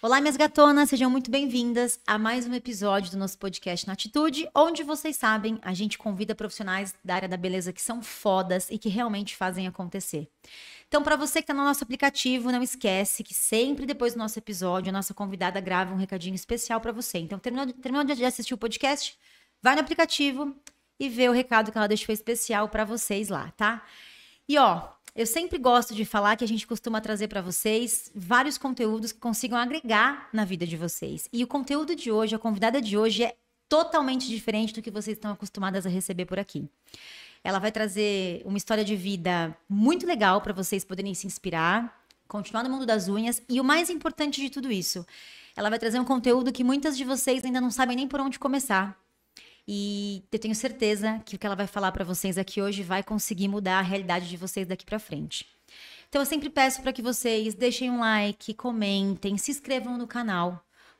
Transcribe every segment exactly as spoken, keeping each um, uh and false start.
Olá, minhas gatonas, sejam muito bem-vindas a mais um episódio do nosso podcast Na Atitude, onde vocês sabem, a gente convida profissionais da área da beleza que são fodas e que realmente fazem acontecer. Então, para você que está no nosso aplicativo, não esquece que sempre depois do nosso episódio, a nossa convidada grava um recadinho especial para você. Então, terminou, terminou de assistir o podcast? Vai no aplicativo e vê o recado que ela deixou especial para vocês lá, tá? E ó... eu sempre gosto de falar que a gente costuma trazer para vocês vários conteúdos que consigam agregar na vida de vocês. E o conteúdo de hoje, a convidada de hoje é totalmente diferente do que vocês estão acostumadas a receber por aqui. Ela vai trazer uma história de vida muito legal para vocês poderem se inspirar, continuar no mundo das unhas e o mais importante de tudo isso, ela vai trazer um conteúdo que muitas de vocês ainda não sabem nem por onde começar. E eu tenho certeza que o que ela vai falar para vocês aqui hoje vai conseguir mudar a realidade de vocês daqui para frente. Então eu sempre peço para que vocês deixem um like, comentem, se inscrevam no canal,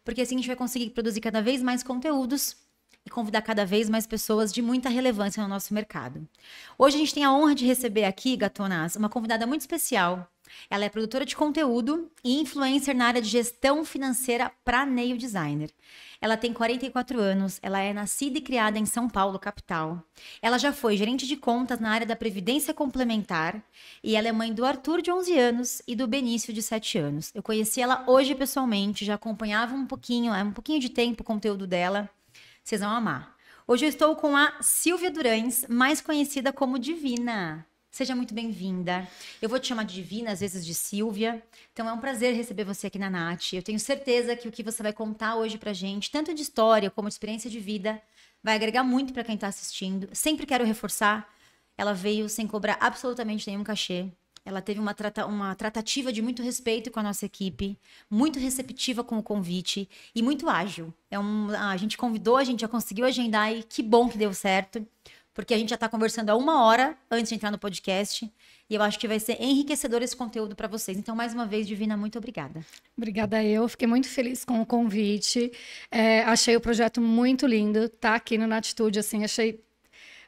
porque assim a gente vai conseguir produzir cada vez mais conteúdos e convidar cada vez mais pessoas de muita relevância no nosso mercado. Hoje a gente tem a honra de receber aqui, gatonas, uma convidada muito especial. Ela é produtora de conteúdo e influencer na área de gestão financeira para nail designer. Ela tem quarenta e quatro anos, ela é nascida e criada em São Paulo, capital. Ela já foi gerente de contas na área da previdência complementar e ela é mãe do Arthur, de onze anos, e do Benício, de sete anos. Eu conheci ela hoje pessoalmente, já acompanhava um pouquinho, há um pouquinho de tempo o conteúdo dela. Vocês vão amar. Hoje eu estou com a Silvia Durães, mais conhecida como Divina. Seja muito bem-vinda. Eu vou te chamar de Divina, às vezes de Silvia. Então é um prazer receber você aqui na Nath. Eu tenho certeza que o que você vai contar hoje pra gente, tanto de história como de experiência de vida, vai agregar muito pra quem tá assistindo. Sempre quero reforçar, ela veio sem cobrar absolutamente nenhum cachê. Ela teve uma, trata- uma tratativa de muito respeito com a nossa equipe, muito receptiva com o convite e muito ágil. É um, a gente convidou, a gente já conseguiu agendar e que bom que deu certo, porque a gente já está conversando há uma hora antes de entrar no podcast e eu acho que vai ser enriquecedor esse conteúdo para vocês. Então, mais uma vez, Divina, muito obrigada. Obrigada eu, fiquei muito feliz com o convite. É, achei o projeto muito lindo, tá aqui no Na Atitude, assim, achei...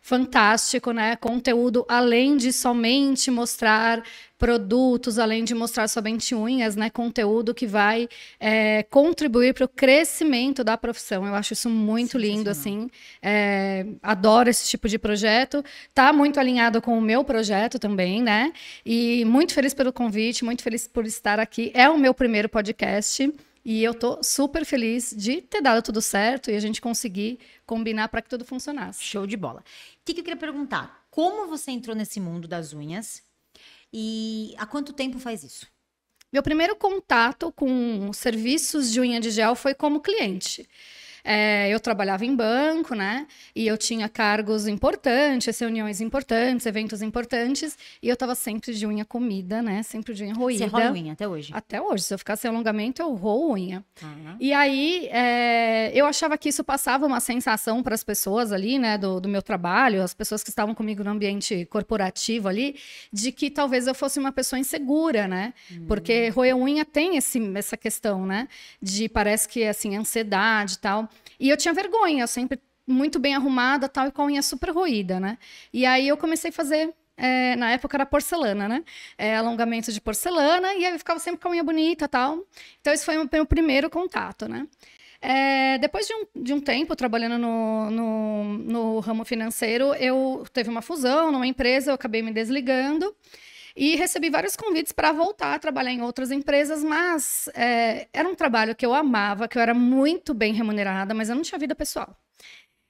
fantástico, né? Conteúdo além de somente mostrar produtos, além de mostrar somente unhas, né? Conteúdo que vai é, contribuir para o crescimento da profissão. Eu acho isso muito lindo, assim. É, adoro esse tipo de projeto. Tá muito alinhado com o meu projeto também, né? E muito feliz pelo convite, muito feliz por estar aqui. É o meu primeiro podcast. E eu tô super feliz de ter dado tudo certo e a gente conseguir combinar para que tudo funcionasse. Show de bola. O que, que eu queria perguntar? Como você entrou nesse mundo das unhas e há quanto tempo faz isso? Meu primeiro contato com serviços de unha de gel foi como cliente. É, eu trabalhava em banco, né? E eu tinha cargos importantes, reuniões importantes, eventos importantes. E eu tava sempre de unha comida, né? Sempre de unha roída. Você rola unha até hoje? Até hoje. Se eu ficar sem alongamento, eu roo unha. Uhum. E aí, é, eu achava que isso passava uma sensação para as pessoas ali, né? Do, do meu trabalho, as pessoas que estavam comigo no ambiente corporativo ali, de que talvez eu fosse uma pessoa insegura, né? Uhum. Porque roer unha tem esse, essa questão, né? De parece que, assim, ansiedade e tal. E eu tinha vergonha, eu sempre muito bem arrumada, tal, e com a unha super roída, né? E aí eu comecei a fazer, é, na época era porcelana, né? É, alongamento de porcelana, e aí eu ficava sempre com a unha bonita, tal. Então esse foi o meu primeiro contato, né? É, depois de um, de um tempo trabalhando no, no, no ramo financeiro, eu teve uma fusão numa empresa, eu acabei me desligando. E recebi vários convites para voltar a trabalhar em outras empresas, mas é, era um trabalho que eu amava, que eu era muito bem remunerada, mas eu não tinha vida pessoal.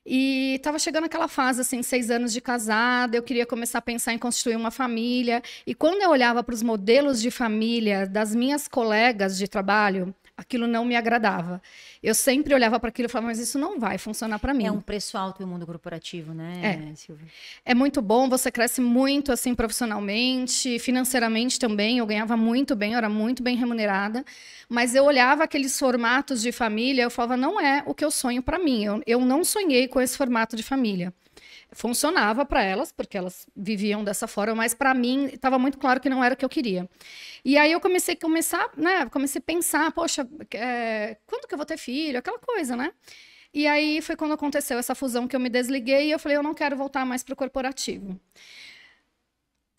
E estava chegando aquela fase, assim, seis anos de casada, eu queria começar a pensar em constituir uma família. E quando eu olhava para os modelos de família das minhas colegas de trabalho, aquilo não me agradava. Eu sempre olhava para aquilo e falava, mas isso não vai funcionar para mim. É um preço alto no mundo corporativo, né, é. Silvia? É muito bom, você cresce muito, assim, profissionalmente, financeiramente também. Eu ganhava muito bem, eu era muito bem remunerada. Mas eu olhava aqueles formatos de família, eu falava, não é o que eu sonho para mim. Eu, eu não sonhei com esse formato de família. Funcionava para elas, porque elas viviam dessa forma, mas para mim estava muito claro que não era o que eu queria. E aí eu comecei a começar, né? Comecei a pensar, poxa, é, quando que eu vou ter filho? Aquela coisa, né? E aí foi quando aconteceu essa fusão que eu me desliguei e eu falei, eu não quero voltar mais para o corporativo.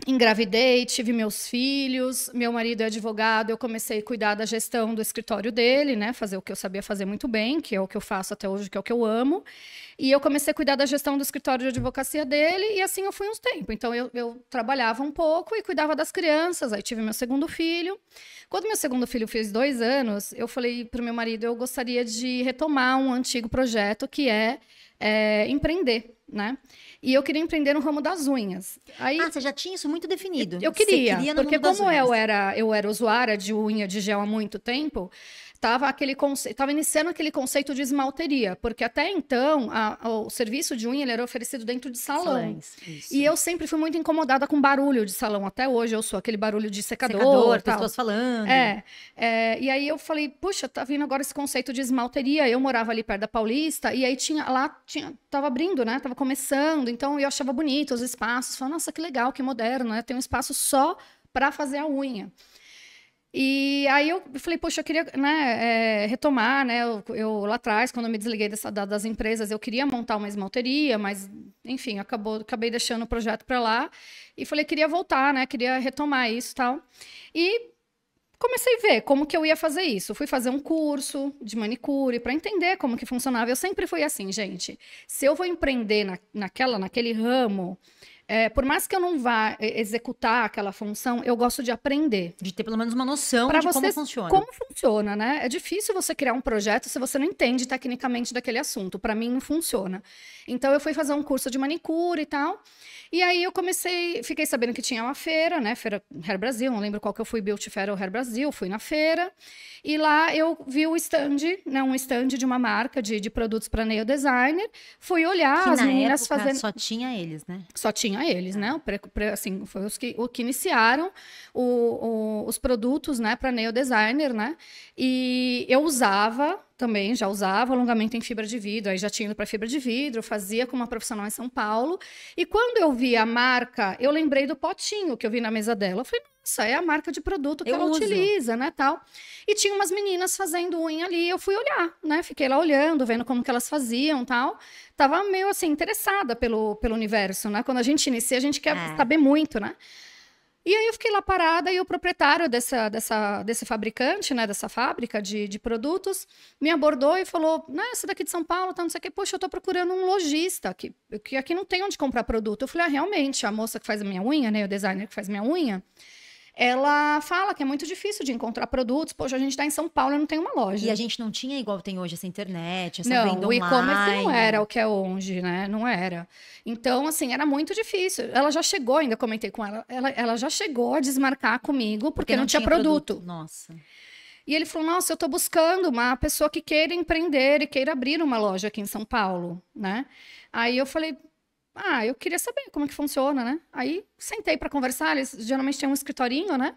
engravidei, tive meus filhos, meu marido é advogado, eu comecei a cuidar da gestão do escritório dele, né, fazer o que eu sabia fazer muito bem, que é o que eu faço até hoje, que é o que eu amo, e eu comecei a cuidar da gestão do escritório de advocacia dele, e assim eu fui uns tempos, então eu, eu trabalhava um pouco e cuidava das crianças, aí tive meu segundo filho, quando meu segundo filho fez dois anos, eu falei para o meu marido, eu gostaria de retomar um antigo projeto que é, é empreender, né? E eu queria empreender no ramo das unhas. Aí, ah, você já tinha isso muito definido. Eu, eu queria, queria porque como eu era, eu era usuária de unha de gel há muito tempo, estava aquele conce... tava iniciando aquele conceito de esmalteria, porque até então a, o serviço de unha ele era oferecido dentro de salão. Salões, e eu sempre fui muito incomodada com barulho de salão, até hoje eu sou aquele barulho de secador. Secador, tal. Pessoas falando. É, é, e aí eu falei, puxa, tá vindo agora esse conceito de esmalteria, eu morava ali perto da Paulista, e aí tinha lá, tinha, tava abrindo, né, tava começando, então eu achava bonito os espaços, falava, nossa, que legal, que moderno, né? Tem um espaço só para fazer a unha. E aí eu falei, poxa, eu queria, né, é, retomar, né, eu, eu lá atrás, quando eu me desliguei dessa, da, das empresas, eu queria montar uma esmalteria, mas, enfim, acabou, acabei deixando o projeto para lá, e falei, queria voltar, né, queria retomar isso e tal, e comecei a ver como que eu ia fazer isso. Fui fazer um curso de manicure para entender como que funcionava. Eu sempre fui assim, gente, se eu vou empreender na, naquela, naquele ramo... É, por mais que eu não vá executar aquela função, eu gosto de aprender. De ter pelo menos uma noção pra de você, como funciona. Como funciona, né? É difícil você criar um projeto se você não entende tecnicamente daquele assunto. Para mim, não funciona. Então, eu fui fazer um curso de manicure e tal. E aí, eu comecei... Fiquei sabendo que tinha uma feira, né? Feira Hair Brasil. Não lembro qual que eu fui, Beauty Fair ou Hair Brasil. Fui na feira. E lá, eu vi o stand, né? Um stand de uma marca de, de produtos para nail designer. Fui olhar que as meninas fazendo... só tinha eles, né? Só tinha eles, né? Assim, foi os que, o que iniciaram o, o, os produtos, né, para nail designer, né? E eu usava também, já usava alongamento em fibra de vidro, aí já tinha ido para fibra de vidro, fazia com uma profissional em São Paulo. E quando eu vi a marca, eu lembrei do potinho que eu vi na mesa dela. Eu falei, nossa, é a marca de produto que eu ela uso. Utiliza, né, tal. E tinha umas meninas fazendo unha ali, eu fui olhar, né? Fiquei lá olhando, vendo como que elas faziam, tal. Tava meio, assim, interessada pelo, pelo universo, né? Quando a gente inicia, a gente quer é. saber muito, né? E aí eu fiquei lá parada e o proprietário dessa, dessa, desse fabricante, né, dessa fábrica de, de produtos, me abordou e falou, né, você daqui de São Paulo, tá, não sei o quê, poxa, eu tô procurando um lojista, que, que aqui não tem onde comprar produto. Eu falei, ah, realmente, a moça que faz a minha unha, né, o designer que faz minha unha, ela fala que é muito difícil de encontrar produtos. Poxa, a gente tá em São Paulo e não tem uma loja. E a gente não tinha igual tem hoje essa internet, essa não, venda online. Não, o e-commerce não era o que é hoje, né? Não era. Então, assim, era muito difícil. Ela já chegou, ainda comentei com ela, ela, ela já chegou a desmarcar comigo porque, porque não, não tinha, tinha produto. produto. Nossa. E ele falou, nossa, eu tô buscando uma pessoa que queira empreender e queira abrir uma loja aqui em São Paulo, né? Aí eu falei... Ah, eu queria saber como que funciona, né? Aí sentei para conversar, eles geralmente têm um escritorinho, né?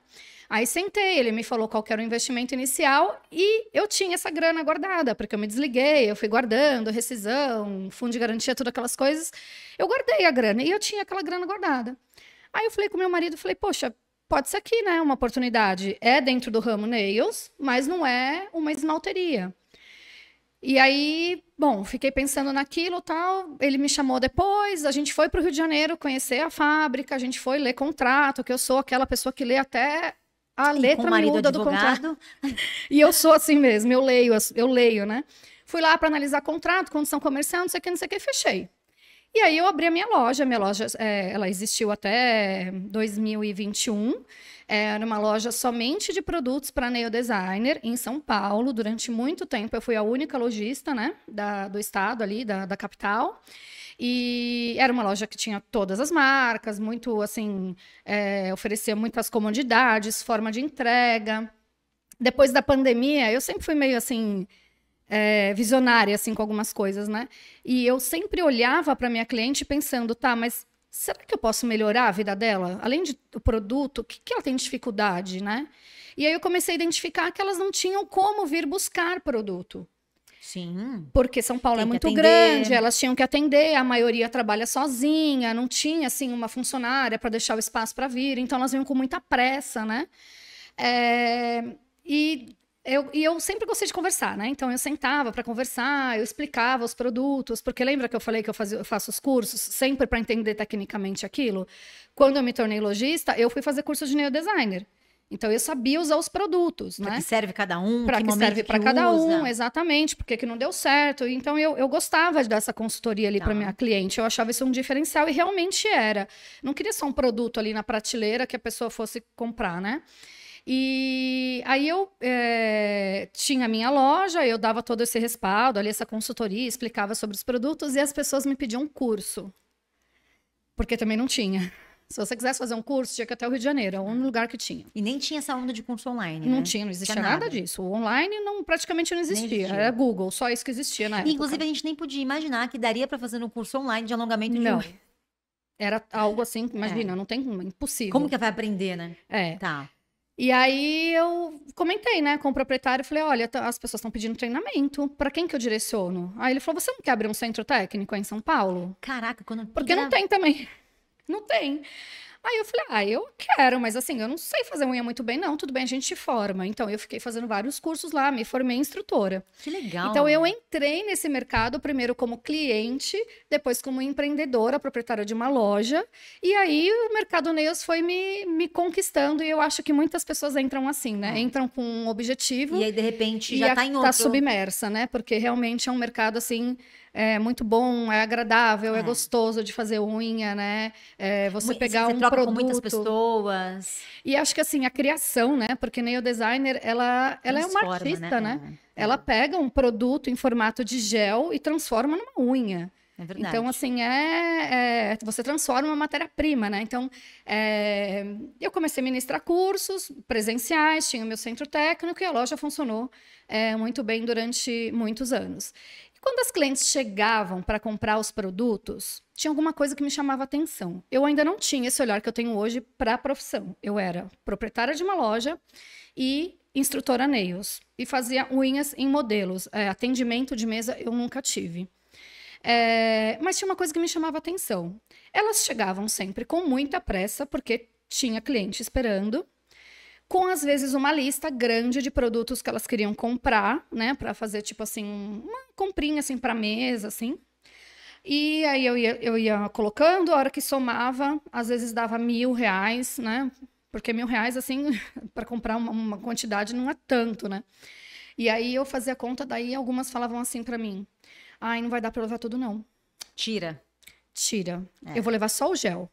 Aí sentei, ele me falou qual que era o investimento inicial e eu tinha essa grana guardada, porque eu me desliguei, eu fui guardando, rescisão, fundo de garantia, todas aquelas coisas. Eu guardei a grana e eu tinha aquela grana guardada. Aí eu falei com meu marido, falei, poxa, pode ser aqui, né? Uma oportunidade. É dentro do ramo nails, mas não é uma esmalteria. E aí, bom, fiquei pensando naquilo e tal, ele me chamou depois, a gente foi para o Rio de Janeiro conhecer a fábrica, a gente foi ler contrato, que eu sou aquela pessoa que lê até a Sim, letra miúda do contrato. E eu sou assim mesmo, eu leio, eu leio, né? Fui lá para analisar contrato, condição comercial, não sei o que, não sei o que, fechei. E aí eu abri a minha loja, a minha loja, é, ela existiu até dois mil e vinte e um, era uma loja somente de produtos para nail designer em São Paulo. Durante muito tempo eu fui a única lojista, né, da, do estado ali, da, da capital. E era uma loja que tinha todas as marcas, muito assim, é, oferecia muitas comodidades, forma de entrega. Depois da pandemia, eu sempre fui meio assim... É, visionária, assim, com algumas coisas, né? E eu sempre olhava para minha cliente pensando, tá, mas será que eu posso melhorar a vida dela? Além de, do produto, o que, que ela tem dificuldade, né? E aí eu comecei a identificar que elas não tinham como vir buscar produto. Sim. Porque São Paulo é muito grande, elas tinham que atender, a maioria trabalha sozinha, não tinha, assim, uma funcionária para deixar o espaço para vir, então elas vinham com muita pressa, né? É... E... Eu, e eu sempre gostei de conversar, né? Então eu sentava para conversar, eu explicava os produtos, porque lembra que eu falei que eu, fazia, eu faço os cursos sempre para entender tecnicamente aquilo? Quando eu me tornei lojista, eu fui fazer curso de nail designer. Então eu sabia usar os produtos, pra né? Para que serve cada um, para que, que serve para cada um, exatamente, porque que não deu certo. Então eu, eu gostava de dar essa consultoria ali tá. para minha cliente, eu achava isso um diferencial e realmente era. Não queria só um produto ali na prateleira que a pessoa fosse comprar, né? E aí eu é, tinha a minha loja, eu dava todo esse respaldo, ali essa consultoria, explicava sobre os produtos e as pessoas me pediam um curso, porque também não tinha. Se você quisesse fazer um curso, tinha que ir até o Rio de Janeiro, é o único lugar que tinha. E nem tinha essa onda de curso online, né? Não tinha, não existia nada. nada disso. O online não, praticamente não existia. existia. Era Google, só isso que existia na época. Inclusive, a gente nem podia imaginar que daria para fazer um curso online de alongamento de um... Era algo assim, imagina, é. não tem... Impossível. Como que vai aprender, né? É. Tá. E aí eu comentei, né, com o proprietário, falei, olha, as pessoas estão pedindo treinamento, para quem que eu direciono? Aí ele falou, você não quer abrir um centro técnico aí em São Paulo? Caraca, quando... Porque não tem também, não tem. Aí eu falei, ah, eu quero, mas assim, eu não sei fazer unha muito bem não, tudo bem, a gente te forma. Então eu fiquei fazendo vários cursos lá, me formei instrutora. Que legal. Então eu entrei nesse mercado primeiro como cliente, depois como empreendedora, proprietária de uma loja. E aí o mercado nails foi me, me conquistando e eu acho que muitas pessoas entram assim, né? Entram com um objetivo. E aí de repente já tá em outro. Tá submersa, né? Porque realmente é um mercado assim... É muito bom, é agradável, é, é gostoso de fazer unha, né? É, você Muito, pegar você um troca produto... com muitas pessoas. E acho que assim, a criação, né? Porque nail designer, ela, ela é uma artista, né? né? É. Ela pega um produto em formato de gel e transforma numa unha. É verdade. Então, assim, é, é, você transforma uma matéria-prima, né? Então, é, eu comecei a ministrar cursos presenciais, tinha o meu centro técnico e a loja funcionou é, muito bem durante muitos anos. Quando as clientes chegavam para comprar os produtos, tinha alguma coisa que me chamava atenção. Eu ainda não tinha esse olhar que eu tenho hoje para a profissão. Eu era proprietária de uma loja e instrutora nails. E fazia unhas em modelos. É, atendimento de mesa eu nunca tive. É, mas tinha uma coisa que me chamava atenção. Elas chegavam sempre com muita pressa, porque tinha cliente esperando. Com, às vezes, uma lista grande de produtos que elas queriam comprar, né? Pra fazer, tipo assim, uma comprinha, assim, pra mesa, assim. E aí eu ia, eu ia colocando, a hora que somava, às vezes dava mil reais, né? Porque mil reais, assim, pra comprar uma, uma quantidade não é tanto, né? E aí eu fazia a conta, daí algumas falavam assim pra mim. Ai, não vai dar pra levar tudo, não. Tira. Tira. É. Eu vou levar só o gel.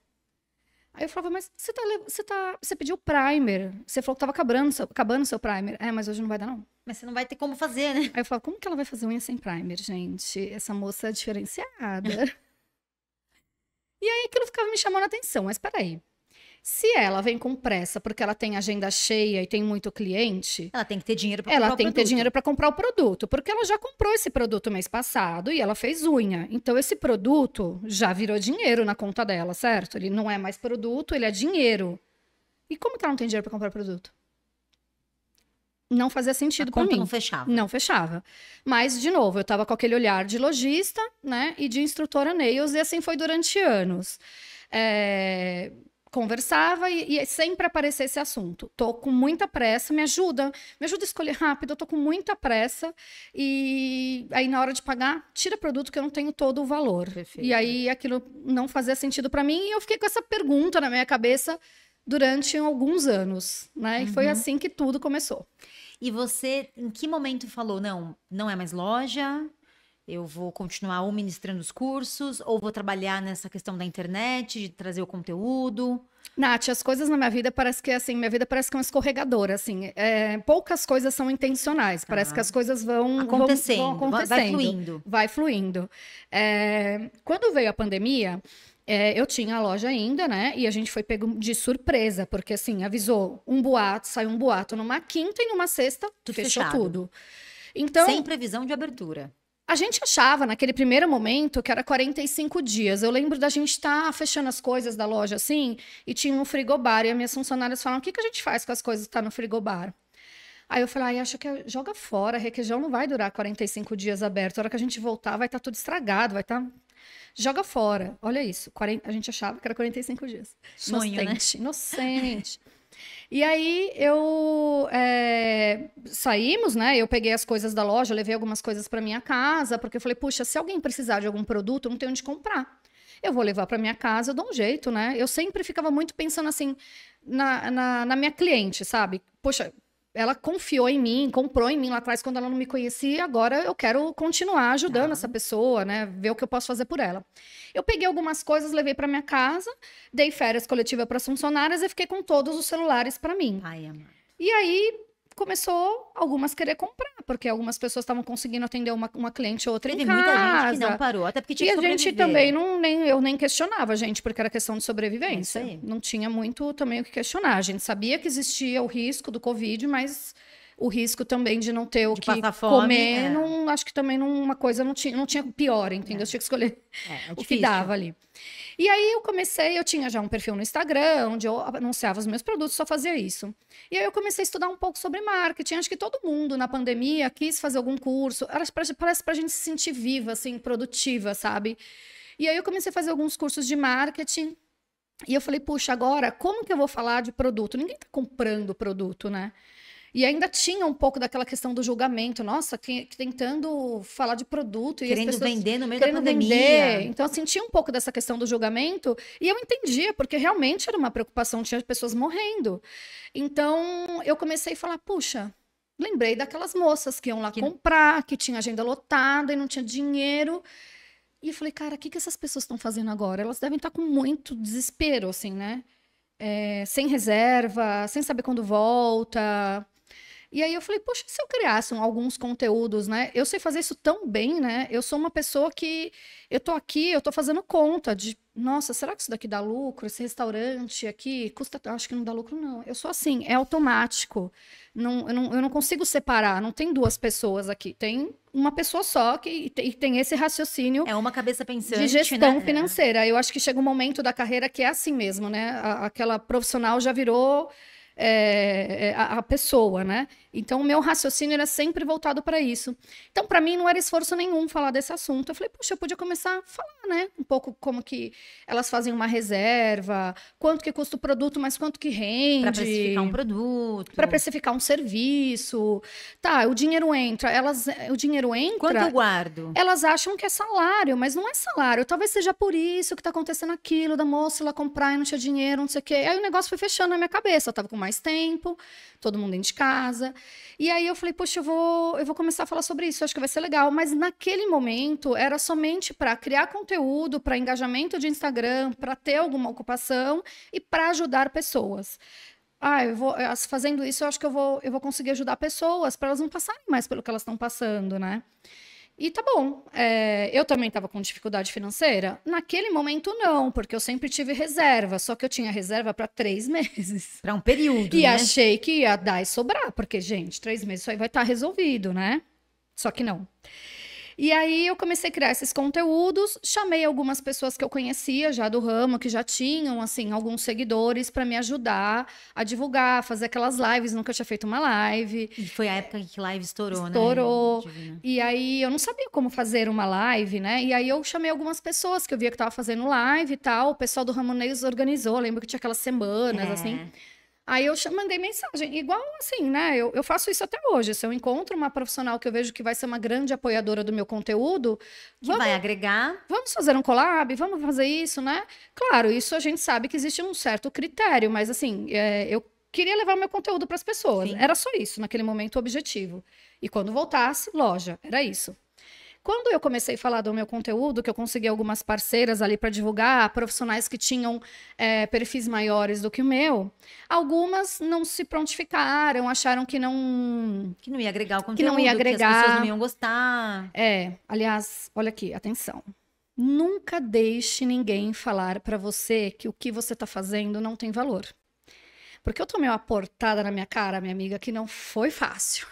Aí eu falava, mas você, tá, você, tá, você pediu primer, você falou que tava acabando seu, acabando seu primer. É, mas hoje não vai dar, não. Mas você não vai ter como fazer, né? Aí eu falava, como que ela vai fazer unha sem primer, gente? Essa moça é diferenciada. E aí aquilo ficava me chamando a atenção, mas peraí. Se ela vem com pressa porque ela tem agenda cheia e tem muito cliente... Ela tem que ter dinheiro para comprar o produto. Ela tem que ter dinheiro para comprar o produto, porque ela já comprou esse produto mês passado e ela fez unha. Então, esse produto já virou dinheiro na conta dela, certo? Ele não é mais produto, ele é dinheiro. E como que ela não tem dinheiro para comprar produto? Não fazia sentido para mim. A conta não fechava. Não fechava. Mas, de novo, eu estava com aquele olhar de lojista, né? E de instrutora nails, e assim foi durante anos. É... Conversava e, e sempre aparecia esse assunto. Tô com muita pressa, me ajuda, me ajuda a escolher rápido, eu tô com muita pressa. E aí, na hora de pagar, tira produto que eu não tenho todo o valor. Perfeito. E aí, aquilo não fazia sentido para mim. E eu fiquei com essa pergunta na minha cabeça durante alguns anos, né? Uhum. E foi assim que tudo começou. E você, em que momento falou, não, não é mais loja... Eu vou continuar ou ministrando os cursos, ou vou trabalhar nessa questão da internet, de trazer o conteúdo. Nath, as coisas na minha vida parece que é assim, minha vida parece que é um escorregador, assim. É, poucas coisas são intencionais, tá. Parece que as coisas vão acontecendo, vão, vão acontecendo, vai fluindo. Vai fluindo. É, quando veio a pandemia, é, eu tinha a loja ainda, né? E a gente foi pego de surpresa, porque assim, avisou um boato, saiu um boato numa quinta e numa sexta, tudo fechou fechado. Tudo. Então, sem previsão de abertura. A gente achava, naquele primeiro momento, que era quarenta e cinco dias. Eu lembro da gente estar tá fechando as coisas da loja, assim, e tinha um frigobar. E as minhas funcionárias falaram, o que, que a gente faz com as coisas que estão tá no frigobar? Aí eu falei, ah, acho que joga fora, requeijão não vai durar quarenta e cinco dias aberto. A hora que a gente voltar, vai estar tá tudo estragado, vai estar... Tá... Joga fora. Olha isso, quarenta... a gente achava que era quarenta e cinco dias. Sonho, inocente, né? Inocente. E aí eu é, saímos, né? Eu peguei as coisas da loja, levei algumas coisas para minha casa, porque eu falei, puxa, se alguém precisar de algum produto, eu não tenho onde comprar. Eu vou levar para minha casa, eu dou um jeito, né? Eu sempre ficava muito pensando assim na, na, na minha cliente, sabe? Poxa, ela confiou em mim, comprou em mim lá atrás quando ela não me conhecia, agora eu quero continuar ajudando ah. essa pessoa, né? Ver o que eu posso fazer por ela. Eu peguei algumas coisas, levei para minha casa, dei férias coletivas para as funcionárias e fiquei com todos os celulares para mim. Ai, amor. E aí começou algumas querer comprar, porque algumas pessoas estavam conseguindo atender uma, uma cliente ou outra em casa. Teve muita gente que não parou, até porque tinha que sobreviver. E a gente também, não, nem, eu nem questionava, gente, porque era questão de sobrevivência. É isso aí. Não tinha muito também o que questionar. A gente sabia que existia o risco do Covid, mas o risco também de não ter o de que fome, comer, é. não, acho que também não, uma coisa não tinha, não tinha pior, entendeu? É. Eu tinha que escolher é, é o difícil. que dava ali. E aí eu comecei, eu tinha já um perfil no Instagram, onde eu anunciava os meus produtos, só fazia isso. E aí eu comecei a estudar um pouco sobre marketing, acho que todo mundo na pandemia quis fazer algum curso, era pra, parece pra gente se sentir viva, assim, produtiva, sabe? E aí eu comecei a fazer alguns cursos de marketing, e eu falei, puxa, agora, como que eu vou falar de produto? Ninguém tá comprando produto, né? E ainda tinha um pouco daquela questão do julgamento. Nossa, que, que tentando falar de produto. E querendo as pessoas vender no meio da pandemia. Vender. Então, eu senti um pouco dessa questão do julgamento. E eu entendia, porque realmente era uma preocupação. Tinha pessoas morrendo. Então, eu comecei a falar, puxa, lembrei daquelas moças que iam lá que... comprar, que tinha agenda lotada e não tinha dinheiro. E eu falei, cara, o que, que essas pessoas estão fazendo agora? Elas devem estar com muito desespero, assim, né? É, sem reserva, sem saber quando volta... E aí eu falei, poxa, se eu criasse alguns conteúdos, né? Eu sei fazer isso tão bem, né? Eu sou uma pessoa que... Eu tô aqui, eu tô fazendo conta de... Nossa, será que isso daqui dá lucro? Esse restaurante aqui custa... Acho que não dá lucro, não. Eu sou assim, é automático. Não, eu, não, eu não consigo separar. Não tem duas pessoas aqui. Tem uma pessoa só que e tem esse raciocínio... É uma cabeça pensante, de gestão, né? Financeira. Eu acho que chega um momento da carreira que é assim mesmo, né? A, aquela profissional já virou... É, a, a pessoa, né? Então, o meu raciocínio era sempre voltado para isso. Então, para mim, não era esforço nenhum falar desse assunto. Eu falei, puxa, eu podia começar a falar, né? Um pouco como que elas fazem uma reserva, quanto que custa o produto, mas quanto que rende. Para precificar um produto. Para precificar um serviço. Tá, o dinheiro entra. Elas, o dinheiro entra... Quanto eu guardo? Elas acham que é salário, mas não é salário. Talvez seja por isso que tá acontecendo aquilo, da moça lá comprar e não tinha dinheiro, não sei o quê. Aí o negócio foi fechando na minha cabeça. Eu tava com mais tempo, todo mundo dentro de casa... E aí eu falei, poxa, eu vou, eu vou começar a falar sobre isso, acho que vai ser legal. Mas naquele momento era somente para criar conteúdo, para engajamento de Instagram, para ter alguma ocupação e para ajudar pessoas. Ah, eu vou, fazendo isso, eu acho que eu vou, eu vou conseguir ajudar pessoas para elas não passarem mais pelo que elas estão passando, né? E tá bom, é, eu também estava com dificuldade financeira? Naquele momento não, porque eu sempre tive reserva, só que eu tinha reserva para três meses. Para um período, e né? E achei que ia dar e sobrar, porque, gente, três meses isso aí vai estar tá resolvido, né? Só que não. E aí eu comecei a criar esses conteúdos, chamei algumas pessoas que eu conhecia já do ramo, que já tinham, assim, alguns seguidores para me ajudar a divulgar, fazer aquelas lives, nunca tinha feito uma live. E foi a época que live estourou, estourou. né? Estourou. E aí eu não sabia como fazer uma live, né? E aí eu chamei algumas pessoas que eu via que tava fazendo live e tal, o pessoal do ramo News organizou, lembro que tinha aquelas semanas, é. assim... Aí eu mandei mensagem, igual assim, né? Eu, eu faço isso até hoje. Se eu encontro uma profissional que eu vejo que vai ser uma grande apoiadora do meu conteúdo... Que vamos, vai agregar. Vamos fazer um collab, vamos fazer isso, né? Claro, isso a gente sabe que existe um certo critério, mas assim, é, eu queria levar o meu conteúdo para as pessoas. Sim. Era só isso, naquele momento, o objetivo. E quando voltasse, loja, era isso. Quando eu comecei a falar do meu conteúdo, que eu consegui algumas parceiras ali para divulgar, profissionais que tinham é, perfis maiores do que o meu, algumas não se prontificaram, acharam que não... Que não ia agregar o conteúdo, que, não ia agregar. que as pessoas não iam gostar. É, aliás, olha aqui, atenção. Nunca deixe ninguém falar para você que o que você está fazendo não tem valor. Porque eu tomei uma portada na minha cara, minha amiga, que não foi fácil.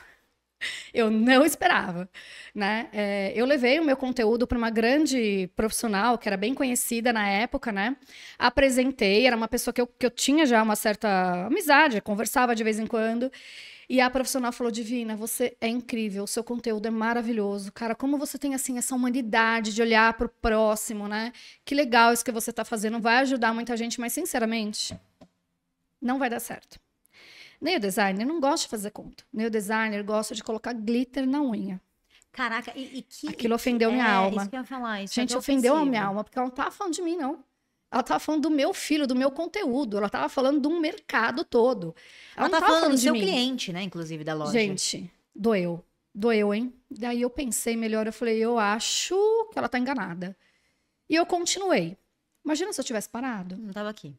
Eu não esperava, né? É, eu levei o meu conteúdo para uma grande profissional, que era bem conhecida na época, né? Apresentei, era uma pessoa que eu, que eu tinha já uma certa amizade, conversava de vez em quando. E a profissional falou, Divina, você é incrível, o seu conteúdo é maravilhoso. Cara, como você tem, assim, essa humanidade de olhar para o próximo, né? Que legal isso que você tá fazendo, vai ajudar muita gente, mas, sinceramente, não vai dar certo. Neodesigner não gosta de fazer conta. Neodesigner gosta de colocar glitter na unha. Caraca, e, e que... Aquilo ofendeu que, minha é, alma. Isso que eu ia falar, isso gente, é ofendeu a minha alma, porque ela não tava falando de mim, não. Ela tava falando do meu filho, do meu conteúdo. Ela tava falando de um mercado todo. Ela, ela não tava, tava falando, falando do de seu mim. cliente, né? Inclusive, da loja. Gente, doeu. Doeu, hein? Daí eu pensei melhor, eu falei, eu acho que ela tá enganada. E eu continuei. Imagina se eu tivesse parado. Não tava aqui.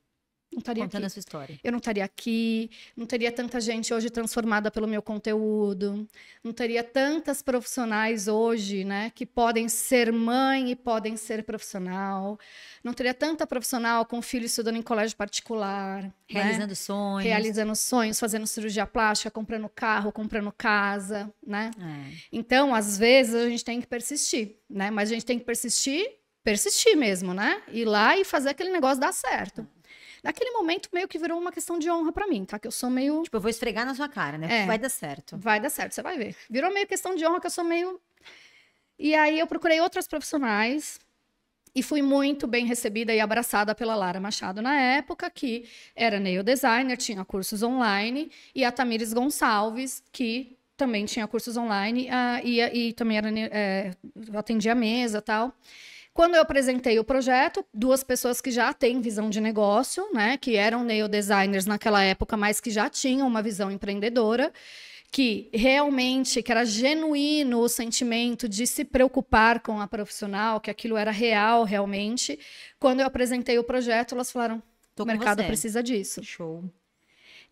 Não estaria contando aqui. a sua história. Eu não estaria aqui, não teria tanta gente hoje transformada pelo meu conteúdo, não teria tantas profissionais hoje, né, que podem ser mãe e podem ser profissional, não teria tanta profissional com filho estudando em colégio particular. Realizando né? sonhos. Realizando sonhos, fazendo cirurgia plástica, comprando carro, comprando casa, né. É. Então, às vezes, a gente tem que persistir, né, mas a gente tem que persistir, persistir mesmo, né, ir lá e fazer aquele negócio dar certo. Naquele momento, meio que virou uma questão de honra pra mim, tá? Que eu sou meio... Tipo, eu vou esfregar na sua cara, né? É, vai dar certo. Vai dar certo, você vai ver. Virou meio questão de honra que eu sou meio... E aí, eu procurei outras profissionais e fui muito bem recebida e abraçada pela Lara Machado na época, que era nail designer, tinha cursos online, e a Tamires Gonçalves, que também tinha cursos online e, e, e também era, é, atendia a mesa e tal. Quando eu apresentei o projeto, duas pessoas que já têm visão de negócio, né, que eram nail designers naquela época, mas que já tinham uma visão empreendedora, que realmente, que era genuíno o sentimento de se preocupar com a profissional, que aquilo era real realmente. Quando eu apresentei o projeto, elas falaram, o mercado precisa disso. Show.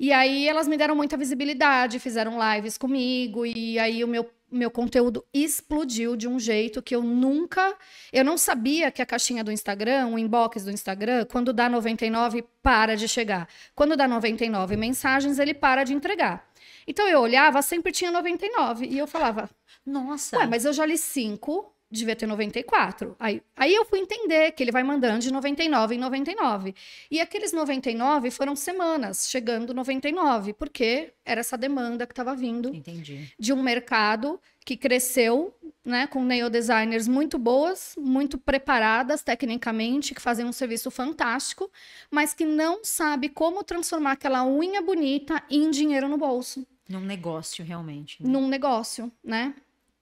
E aí elas me deram muita visibilidade, fizeram lives comigo, e aí o meu Meu conteúdo explodiu de um jeito que eu nunca... Eu não sabia que a caixinha do Instagram, o inbox do Instagram, quando dá noventa e nove, para de chegar. Quando dá noventa e nove mensagens, ele para de entregar. Então, eu olhava, sempre tinha noventa e nove. E eu falava... Nossa! Ué, mas eu já li cinco, devia ter noventa e quatro. Aí, aí eu fui entender que ele vai mandando de noventa e nove em noventa e nove. E aqueles noventa e nove foram semanas, chegando noventa e nove, porque era essa demanda que estava vindo. Entendi. De um mercado que cresceu, né, com nail designers muito boas, muito preparadas tecnicamente, que fazem um serviço fantástico, mas que não sabe como transformar aquela unha bonita em dinheiro no bolso. Num negócio, realmente. Né? Num negócio, né?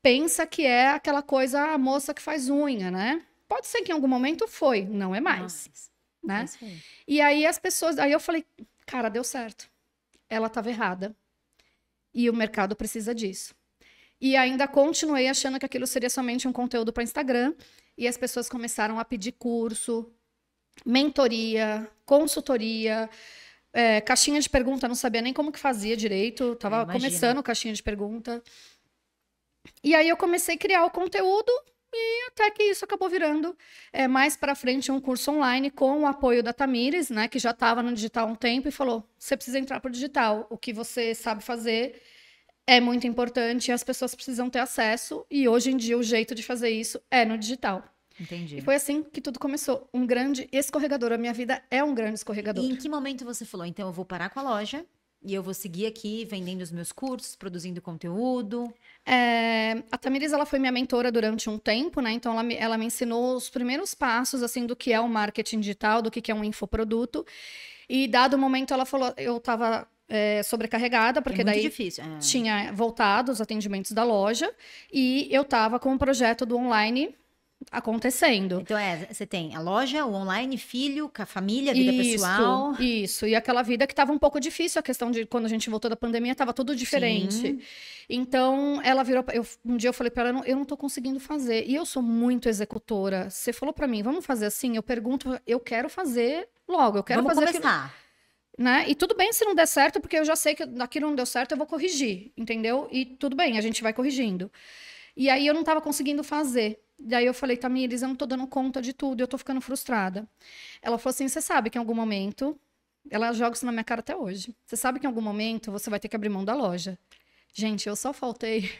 Pensa que é aquela coisa, a moça que faz unha, né? Pode ser que em algum momento foi, não é mais, não, né? Mas foi. E aí as pessoas, aí eu falei, cara, deu certo. Ela estava errada. E o mercado precisa disso. E ainda continuei achando que aquilo seria somente um conteúdo para Instagram. E as pessoas começaram a pedir curso, mentoria, consultoria... É, caixinha de pergunta, não sabia nem como que fazia direito. Tava começando caixinha de pergunta... E aí eu comecei a criar o conteúdo e até que isso acabou virando é, mais para frente um curso online com o apoio da Tamires, né, que já estava no digital há um tempo e falou, você precisa entrar para o digital, o que você sabe fazer é muito importante e as pessoas precisam ter acesso e hoje em dia o jeito de fazer isso é no digital. Entendi. E foi assim que tudo começou, um grande escorregador, a minha vida é um grande escorregador. E em que momento você falou, então eu vou parar com a loja? E eu vou seguir aqui vendendo os meus cursos, produzindo conteúdo. É, a Tamires, ela foi minha mentora durante um tempo, né? Então, ela me, ela me ensinou os primeiros passos, assim, do que é o marketing digital, do que, que é um infoproduto. E, dado o momento, ela falou... Eu tava é, sobrecarregada, porque é daí difícil. É. Tinha voltado os atendimentos da loja. E eu tava com o projeto do online... acontecendo. Então é, você tem a loja, o online, filho, a família, a vida isso, pessoal. Isso, e aquela vida que estava um pouco difícil, a questão de quando a gente voltou da pandemia, estava tudo diferente. Sim. Então, ela virou, eu, um dia eu falei para ela, eu não tô conseguindo fazer, e eu sou muito executora. Você falou para mim, vamos fazer assim? Eu pergunto, eu quero fazer logo, eu quero vamos fazer começar. Aquilo... Né? E tudo bem se não der certo, porque eu já sei que aquilo não deu certo, eu vou corrigir, entendeu? E tudo bem, a gente vai corrigindo. E aí eu não estava conseguindo fazer. Daí eu falei, Tamires, eu não tô dando conta de tudo, eu tô ficando frustrada. Ela falou assim, você sabe que em algum momento... Ela joga isso na minha cara até hoje. Você sabe que em algum momento você vai ter que abrir mão da loja. Gente, eu só faltei...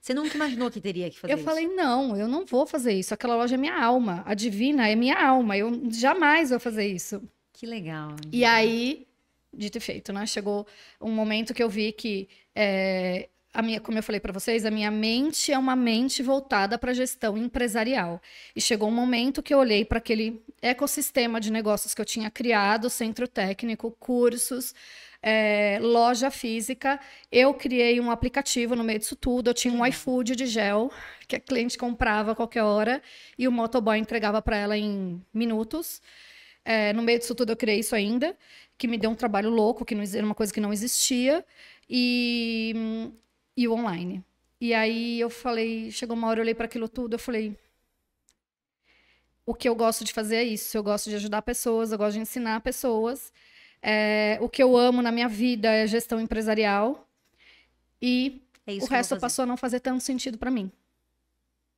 Você nunca imaginou que teria que fazer eu isso? Eu falei, não, eu não vou fazer isso. Aquela loja é minha alma, a Divina é minha alma. Eu jamais vou fazer isso. Que legal. Hein? E aí, dito e feito, né? Chegou um momento que eu vi que... É... A minha, como eu falei para vocês, a minha mente é uma mente voltada para a gestão empresarial. E chegou um momento que eu olhei para aquele ecossistema de negócios que eu tinha criado, centro técnico, cursos, é, loja física. Eu criei um aplicativo no meio disso tudo. Eu tinha um iFood de gel, que a cliente comprava a qualquer hora, e o motoboy entregava para ela em minutos. É, no meio disso tudo eu criei isso ainda, que me deu um trabalho louco, que não, era uma coisa que não existia, e, e o online. E aí eu falei, chegou uma hora, eu olhei para aquilo tudo, eu falei, o que eu gosto de fazer é isso, eu gosto de ajudar pessoas, eu gosto de ensinar pessoas, é, o que eu amo na minha vida é gestão empresarial, e é o resto passou a não fazer tanto sentido para mim.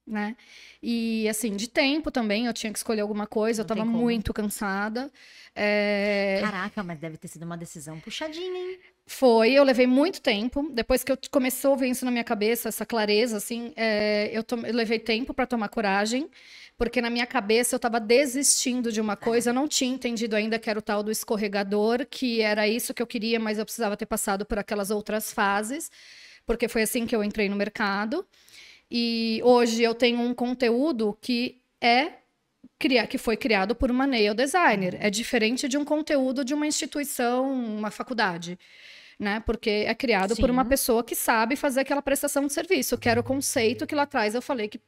Né? E assim, de tempo também, eu tinha que escolher alguma coisa, não eu tava muito cansada. É... Caraca, mas deve ter sido uma decisão puxadinha, hein? Foi, eu levei muito tempo. Depois que eu começou a ver isso na minha cabeça, essa clareza, assim, é... eu, to... eu levei tempo pra tomar coragem, porque na minha cabeça eu tava desistindo de uma coisa, eu não tinha entendido ainda que era o tal do escorregador, que era isso que eu queria, mas eu precisava ter passado por aquelas outras fases, porque foi assim que eu entrei no mercado. E hoje eu tenho um conteúdo que é que foi criado por uma nail designer. É diferente de um conteúdo de uma instituição, uma faculdade, né? Porque é criado Sim. por uma pessoa que sabe fazer aquela prestação de serviço, que era o conceito que lá atrás eu falei que,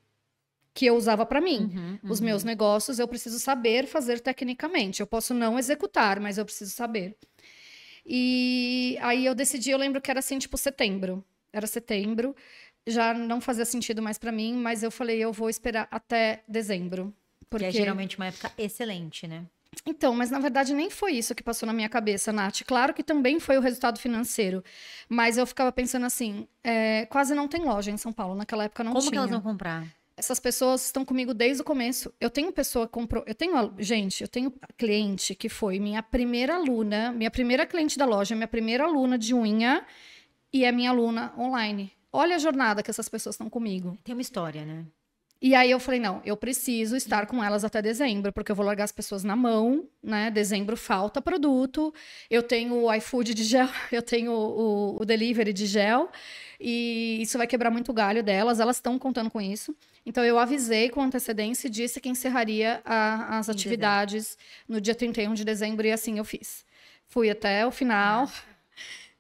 que eu usava para mim. Uhum, uhum. Os meus negócios eu preciso saber fazer tecnicamente. Eu posso não executar, mas eu preciso saber. E aí eu decidi, eu lembro que era assim, tipo setembro. Era setembro. Já não fazia sentido mais pra mim, mas eu falei, eu vou esperar até dezembro. Porque que é geralmente uma época excelente, né? Então, mas na verdade nem foi isso que passou na minha cabeça, Nath. Claro que também foi o resultado financeiro. Mas eu ficava pensando assim, é, quase não tem loja em São Paulo. Naquela época não tinha. Como que elas vão comprar? Essas pessoas estão comigo desde o começo. Eu tenho pessoa que comprou... Eu tenho, gente, eu tenho cliente que foi minha primeira aluna, minha primeira cliente da loja, minha primeira aluna de unha e é minha aluna online. Olha a jornada que essas pessoas estão comigo. Tem uma história, né? E aí eu falei, não, eu preciso estar com elas até dezembro, porque eu vou largar as pessoas na mão, né? Dezembro falta produto, eu tenho o iFood de gel, eu tenho o, o delivery de gel, e isso vai quebrar muito o galho delas, elas estão contando com isso. Então eu avisei com antecedência e disse que encerraria a, as atividades no dia trinta e um de dezembro, e assim eu fiz. Fui até o final... Ah.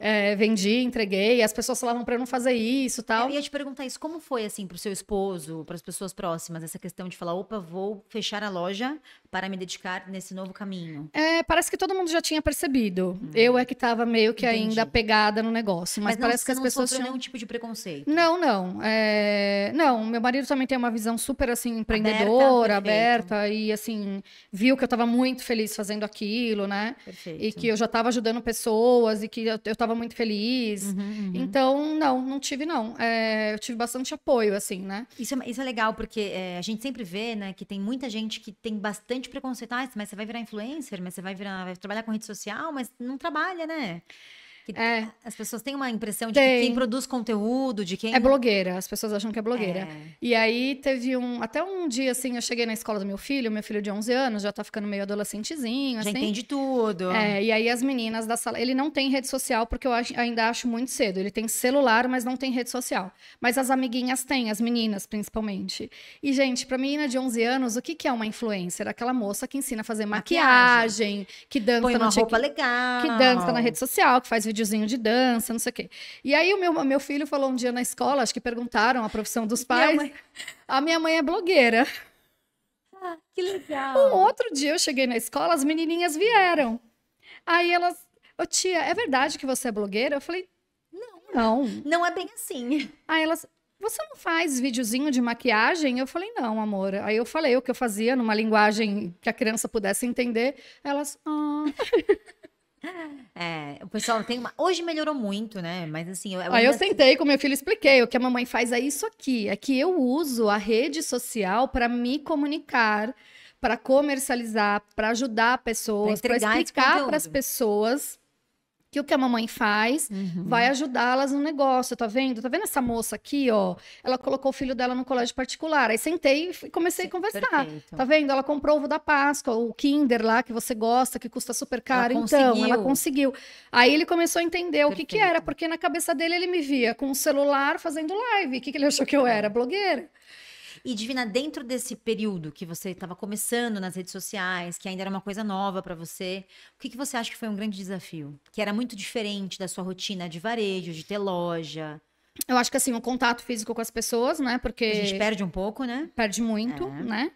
É, vendi, entreguei, as pessoas falavam pra eu não fazer isso e tal. Eu ia te perguntar isso, como foi assim pro seu esposo, pras pessoas próximas, essa questão de falar, opa, vou fechar a loja para me dedicar nesse novo caminho? É, parece que todo mundo já tinha percebido. Hum. Eu é que tava meio que Entendi. ainda pegada no negócio, mas, mas não, parece que as pessoas tinham... Mas não sofreu nenhum tipo de preconceito? Não, não. É... Não, meu marido também tem uma visão super assim, empreendedora, aberta, aberta e assim, viu que eu tava muito feliz fazendo aquilo, né? Perfeito. E que eu já tava ajudando pessoas e que eu, eu tava muito feliz, uhum, uhum. Então não, não tive não, é, eu tive bastante apoio assim, né? Isso é, isso é legal porque é, a gente sempre vê, né, que tem muita gente que tem bastante preconceito, ah, mas você vai virar influencer, mas você vai virar, vai trabalhar com rede social, mas não trabalha, né? Que é, as pessoas têm uma impressão de tem. que quem produz conteúdo, de quem... É blogueira, as pessoas acham que é blogueira. É. E aí teve um... Até um dia, assim, eu cheguei na escola do meu filho, meu filho de onze anos, já tá ficando meio adolescentezinho, assim. Já entende tudo. É, e aí as meninas da sala... Ele não tem rede social, porque eu acho, ainda acho muito cedo. Ele tem celular, mas não tem rede social. Mas as amiguinhas têm, as meninas, principalmente. E, gente, pra menina de onze anos, o que, que é uma influencer? Aquela moça que ensina a fazer maquiagem, maquiagem que dança... Põe uma roupa legal. Que dança na rede social, que faz vídeo de dança, não sei o quê. E aí o meu, meu filho falou um dia na escola, acho que perguntaram a profissão dos pais. Minha mãe... A minha mãe é blogueira. Ah, que legal. Um outro dia eu cheguei na escola, as menininhas vieram. Aí elas... Ô, tia, é verdade que você é blogueira? Eu falei, não. Não. Não é bem assim. Aí elas... Você não faz videozinho de maquiagem? Eu falei, não, amor. Aí eu falei o que eu fazia numa linguagem que a criança pudesse entender. Elas... Ah. É, o pessoal tem uma... Hoje melhorou muito, né? Mas assim... Eu, eu Aí eu sentei com meu filho e expliquei. O que a mamãe faz é isso aqui. É que eu uso a rede social para me comunicar, para comercializar, para ajudar pessoas, para explicar para as pessoas... que o que a mamãe faz uhum. vai ajudá-las no negócio, tá vendo? Tá vendo essa moça aqui, ó? Ela colocou o filho dela no colégio particular. Aí sentei e comecei Sim, a conversar. Perfeito. Tá vendo? Ela comprou o ovo da Páscoa, o Kinder lá, que você gosta, que custa super caro. Ela então, conseguiu. ela conseguiu. Aí ele começou a entender perfeito. o que que era, porque na cabeça dele ele me via com o celular fazendo live. O que que ele achou que eu era? Blogueira. E, Divina, dentro desse período que você estava começando nas redes sociais, que ainda era uma coisa nova para você, o que, que você acha que foi um grande desafio? Que era muito diferente da sua rotina de varejo, de ter loja... Eu acho que, assim, o contato físico com as pessoas, né? Porque... A gente perde um pouco, né? Perde muito, é. né?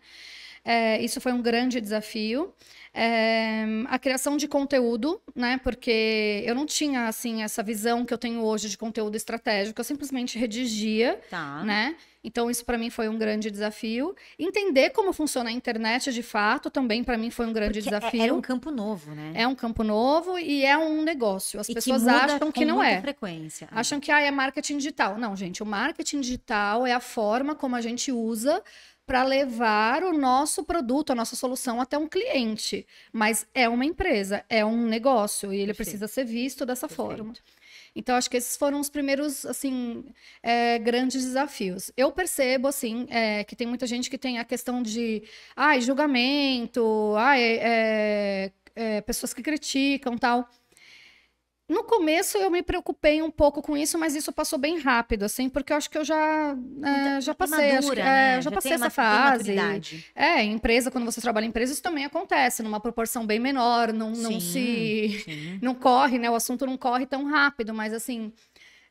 É, isso foi um grande desafio. É, a criação de conteúdo, né? Porque eu não tinha, assim, essa visão que eu tenho hoje de conteúdo estratégico. Eu simplesmente redigia, tá. né? Então, isso para mim foi um grande desafio. Entender como funciona a internet, de fato, também para mim foi um grande Porque desafio. É, é um campo novo, né? É um campo novo e é um negócio. As e pessoas que acham que não é. Frequência. Acham que ah, é marketing digital. Não, gente, o marketing digital é a forma como a gente usa para levar o nosso produto, a nossa solução até um cliente. Mas é uma empresa, é um negócio e ele Perfeito. Precisa ser visto dessa Perfeito. Forma. Então, acho que esses foram os primeiros, assim, é, grandes desafios. Eu percebo, assim, é, que tem muita gente que tem a questão de, ai, julgamento, ai, é, é, pessoas que criticam, tal. No começo, eu me preocupei um pouco com isso, mas isso passou bem rápido, assim, porque eu acho que eu já, é, já passei, madura, acho que, é, né? já, já passei essa fase. É, empresa, quando você trabalha em empresa, isso também acontece, numa proporção bem menor, não, sim, não se... Sim. Não corre, né? O assunto não corre tão rápido, mas assim...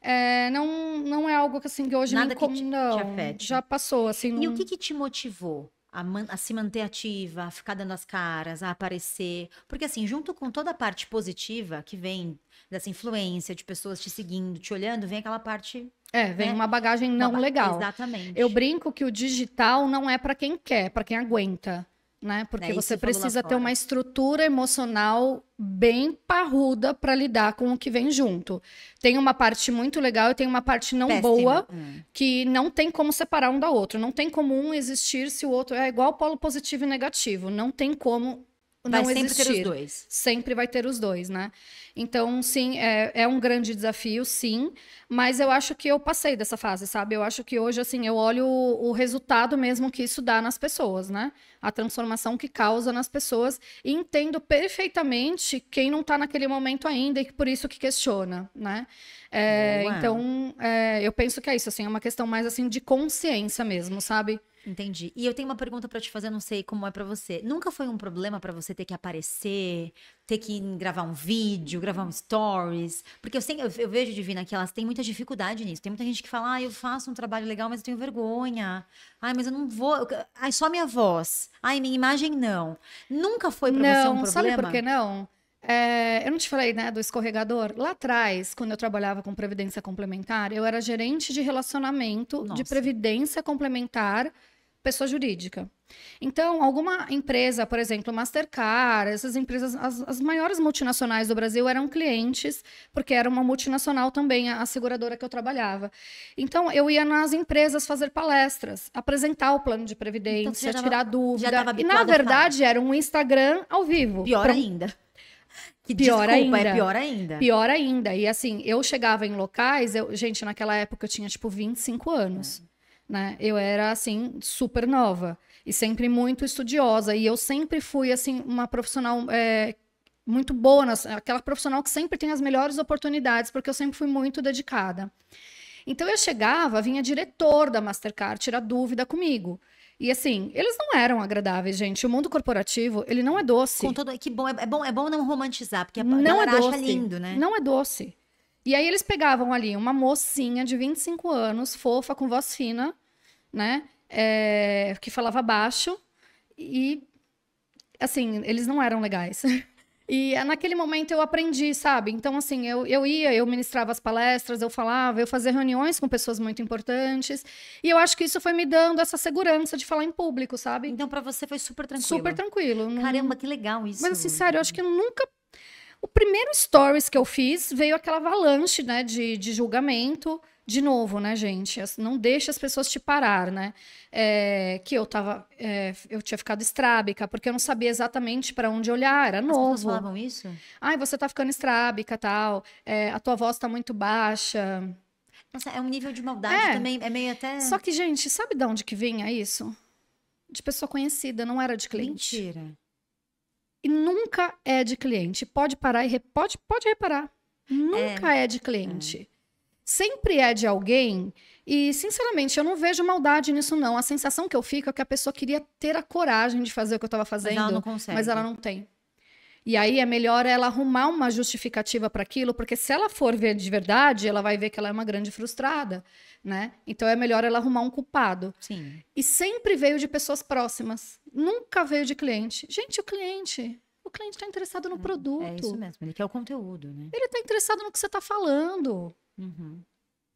É, não, não é algo que, assim, que hoje Nada me que te, não, te afete. Já passou, assim... E não... o que, que te motivou? A, man, a se manter ativa, a ficar dando as caras, a aparecer. Porque, assim, junto com toda a parte positiva que vem dessa influência, de pessoas te seguindo, te olhando, vem aquela parte... É, vem né? uma bagagem não uma ba... legal. Exatamente. Eu brinco que o digital não é para quem quer, para quem aguenta, né? Porque é, você precisa ter uma estrutura emocional bem parruda para lidar com o que vem junto. Tem uma parte muito legal e tem uma parte não Péssima. boa, hum. que não tem como separar um da outra. Não tem como um existir se o outro é igual polo positivo e negativo. Não tem como vai não sempre existir. Ter os dois. Sempre vai ter os dois, né? Então, sim, é, é um grande desafio, sim. Mas eu acho que eu passei dessa fase, sabe? Eu acho que hoje, assim, eu olho o, o resultado mesmo que isso dá nas pessoas, né? A transformação que causa nas pessoas. E entendo perfeitamente quem não tá naquele momento ainda e que por isso que questiona, né? É, então, é, eu penso que é isso, assim. É uma questão mais, assim, de consciência mesmo, sabe? Entendi. E eu tenho uma pergunta pra te fazer, não sei como é pra você. Nunca foi um problema pra você ter que aparecer, ter que gravar um vídeo, gravar um stories? Porque eu, sei, eu, eu vejo, Divina, que elas têm muita dificuldade nisso. Tem muita gente que fala, ah, eu faço um trabalho legal, mas eu tenho vergonha. Ai, mas eu não vou... Eu, ai, só minha voz. Ai, minha imagem, não. Nunca foi pra não, você um problema? Não, sabe por que não? É, eu não te falei, né, do escorregador? Lá atrás, quando eu trabalhava com previdência complementar, eu era gerente de relacionamento Nossa. De previdência complementar pessoa jurídica. Então, alguma empresa, por exemplo, Mastercard, essas empresas, as, as maiores multinacionais do Brasil eram clientes, porque era uma multinacional também, a, a seguradora que eu trabalhava. Então, eu ia nas empresas fazer palestras, apresentar o plano de previdência, então, tirar tava, dúvida. E, na verdade, era um Instagram ao vivo. Pior pra... ainda. Que pior desculpa, ainda. É pior ainda. Pior ainda. E, assim, eu chegava em locais... Eu... Gente, naquela época eu tinha, tipo, vinte e cinco anos. É. Né? Eu era, assim, super nova e sempre muito estudiosa. E eu sempre fui, assim, uma profissional é, muito boa, aquela profissional que sempre tem as melhores oportunidades, porque eu sempre fui muito dedicada. Então, eu chegava, vinha diretor da Mastercard tirar dúvida comigo. E, assim, eles não eram agradáveis, gente. O mundo corporativo, ele não é doce. Com todo... Que bom, é, bom, é bom não romantizar, porque a não é doce. Acha lindo, né? Não é doce. E aí, eles pegavam ali uma mocinha de vinte e cinco anos, fofa, com voz fina, né, é, que falava baixo e, assim, eles não eram legais. E naquele momento eu aprendi, sabe? Então, assim, eu, eu ia, eu ministrava as palestras, eu falava, eu fazia reuniões com pessoas muito importantes. E eu acho que isso foi me dando essa segurança de falar em público, sabe? Então, pra você foi super tranquilo? Super tranquilo. Não... Caramba, que legal isso. Mas, assim, sério, eu acho que eu nunca... O primeiro stories que eu fiz veio aquela avalanche, né, de, de julgamento... De novo, né, gente? Não deixa as pessoas te parar, né? É, que eu tava... É, eu tinha ficado estrábica, porque eu não sabia exatamente para onde olhar, era novo. As pessoas falavam isso? Ai, você tá ficando estrábica, tal. É, a tua voz tá muito baixa. Nossa, é um nível de maldade é. também, é meio até... Só que, gente, sabe de onde que vinha isso? De pessoa conhecida, não era de cliente. Mentira. E nunca é de cliente. Pode parar e... Re... Pode, pode reparar. Nunca é, é de cliente. É. sempre é de alguém. E, sinceramente, eu não vejo maldade nisso, não. A sensação que eu fico é que a pessoa queria ter a coragem de fazer o que eu estava fazendo. Mas ela não consegue. Mas ela não tem. E aí é melhor ela arrumar uma justificativa para aquilo, porque se ela for ver de verdade, ela vai ver que ela é uma grande frustrada, né? Então é melhor ela arrumar um culpado. Sim. E sempre veio de pessoas próximas. Nunca veio de cliente. Gente, o cliente... O cliente está interessado no é, produto. É isso mesmo. Ele quer o conteúdo, né? Ele está interessado no que você está falando. Uhum.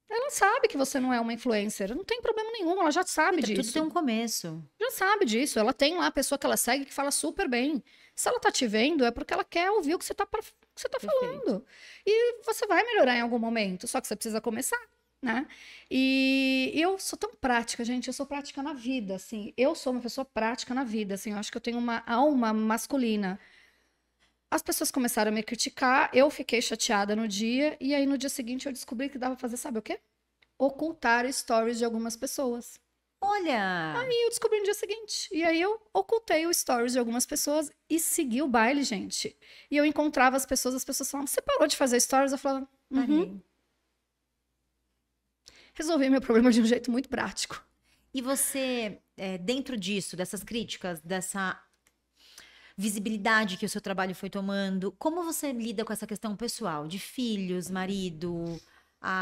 Ela sabe que você não é uma influencer. Não tem problema nenhum, ela já sabe disso. Tudo tem um começo. Já sabe disso. Ela tem lá a pessoa que ela segue que fala super bem. Se ela tá te vendo, é porque ela quer ouvir o que você tá, pra... que você tá falando. E você vai melhorar em algum momento. Só que você precisa começar, né? E eu sou tão prática, gente. Eu sou prática na vida, assim. Eu sou uma pessoa prática na vida, assim. Eu acho que eu tenho uma alma masculina. As pessoas começaram a me criticar, eu fiquei chateada no dia, e aí no dia seguinte eu descobri que dava pra fazer, sabe o quê? Ocultar stories de algumas pessoas. Olha! Aí eu descobri no dia seguinte, e aí eu ocultei os stories de algumas pessoas e segui o baile, gente. E eu encontrava as pessoas, as pessoas falavam, você parou de fazer stories? Eu falava, uhum. Resolvi meu problema de um jeito muito prático. E você, é, dentro disso, dessas críticas, dessa... visibilidade que o seu trabalho foi tomando, como você lida com essa questão pessoal de filhos, marido, a,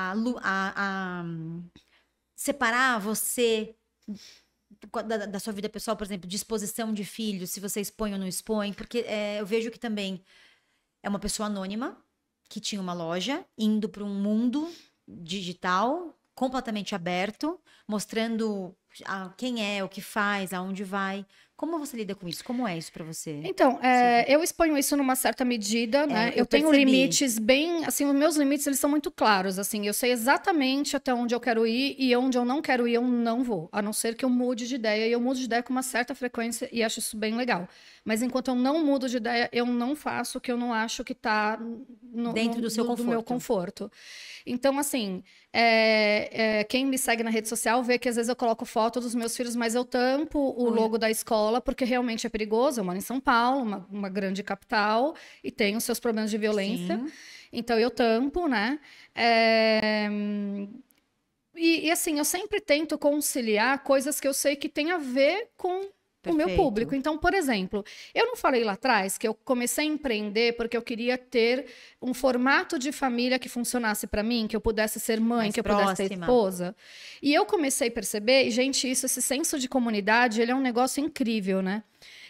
a, a separar você da, da sua vida pessoal, por exemplo, de exposição de filhos, se você expõe ou não expõe, porque é, eu vejo que também é uma pessoa anônima que tinha uma loja indo para um mundo digital completamente aberto, mostrando a, quem é, o que faz, aonde vai. Como você lida com isso? Como é isso pra você? Então, é, eu exponho isso numa certa medida, né? É, eu eu tenho limites bem... Assim, os meus limites, eles são muito claros, assim. Eu sei exatamente até onde eu quero ir e onde eu não quero ir, eu não vou. A não ser que eu mude de ideia. E eu mudo de ideia com uma certa frequência e acho isso bem legal. Mas enquanto eu não mudo de ideia, eu não faço o que eu não acho que tá... No, Dentro do, no, seu do, conforto. do meu conforto. Então, assim... É, é, quem me segue na rede social vê que às vezes eu coloco foto dos meus filhos, mas eu tampo o Olha. logo da escola, porque realmente é perigoso. Eu moro em São Paulo, uma, uma grande capital, e tem os seus problemas de violência. Sim. Então eu tampo, né? É... E, e assim, eu sempre tento conciliar coisas que eu sei que tem a ver com Perfeito. o meu público. Então, por exemplo, eu não falei lá atrás que eu comecei a empreender porque eu queria ter um formato de família que funcionasse para mim, que eu pudesse ser mãe, Mais que eu próxima. pudesse ser esposa. E eu comecei a perceber, e gente, isso, esse senso de comunidade, ele é um negócio incrível, né?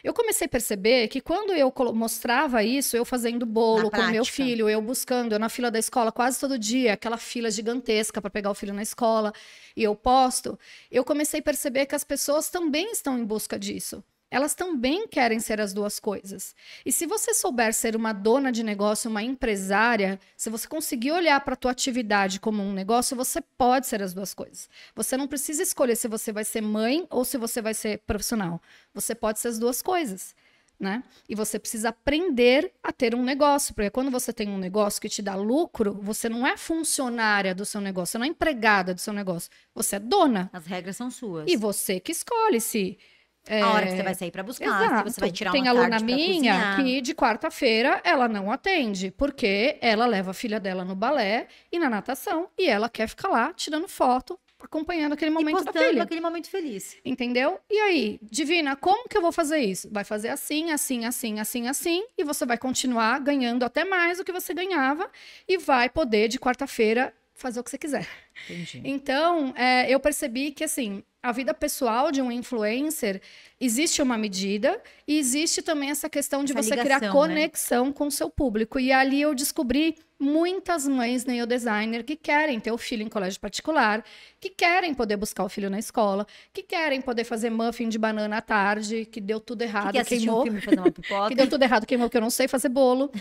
Eu comecei a perceber que quando eu mostrava isso, eu fazendo bolo com meu filho, eu buscando, eu na fila da escola quase todo dia, aquela fila gigantesca para pegar o filho na escola, e eu posto, eu comecei a perceber que as pessoas também estão em busca disso. Elas também querem ser as duas coisas. E se você souber ser uma dona de negócio, uma empresária, se você conseguir olhar para a tua atividade como um negócio, você pode ser as duas coisas. Você não precisa escolher se você vai ser mãe ou se você vai ser profissional. Você pode ser as duas coisas, né? E você precisa aprender a ter um negócio, porque quando você tem um negócio que te dá lucro, você não é funcionária do seu negócio, você não é empregada do seu negócio, você é dona. As regras são suas. E você que escolhe se... É... A hora que você vai sair para buscar, Exato. se você vai tirar Tem uma tarde pra cozinhar. Tem aluna minha que de quarta-feira ela não atende, porque ela leva a filha dela no balé e na natação, e ela quer ficar lá tirando foto, acompanhando aquele momento e da filha. aquele momento feliz. Entendeu? E aí, Divina, como que eu vou fazer isso? Vai fazer assim, assim, assim, assim, assim, e você vai continuar ganhando até mais do que você ganhava, e vai poder de quarta-feira fazer o que você quiser. Entendi. Então, é, eu percebi que, assim, a vida pessoal de um influencer, existe uma medida e existe também essa questão de essa você ligação, criar conexão, né, com o seu público. E ali eu descobri muitas mães neodesigner que querem ter o filho em colégio particular, que querem poder buscar o filho na escola, que querem poder fazer muffin de banana à tarde, que deu tudo errado, que queimou. Um filme, fazer uma pipoca. que deu tudo errado, queimou, que eu não sei fazer bolo.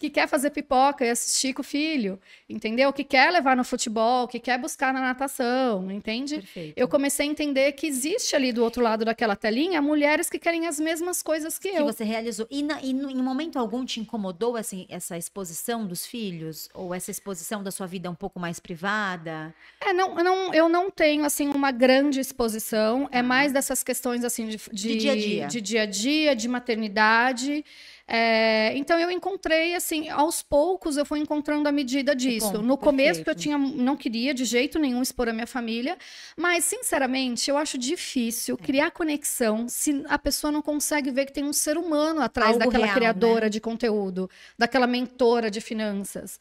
Que quer fazer pipoca e assistir com o filho, entendeu? Que quer levar no futebol, que quer buscar na natação, entende? Perfeito. Eu comecei a entender que existe ali do outro lado daquela telinha mulheres que querem as mesmas coisas que, que eu. Que você realizou. E, na, e no, em momento algum te incomodou assim, essa exposição dos filhos? Ou essa exposição da sua vida um pouco mais privada? É, não, não, eu não tenho assim uma grande exposição. Ah. É mais dessas questões assim de, de, de dia a dia, de dia a dia, de maternidade. É, então eu encontrei, assim, aos poucos eu fui encontrando a medida disso. Bom, no perfeito. Começo que eu tinha, não queria de jeito nenhum expor a minha família, mas sinceramente eu acho difícil criar conexão se a pessoa não consegue ver que tem um ser humano atrás Algo daquela real, criadora né? de conteúdo, daquela mentora de finanças.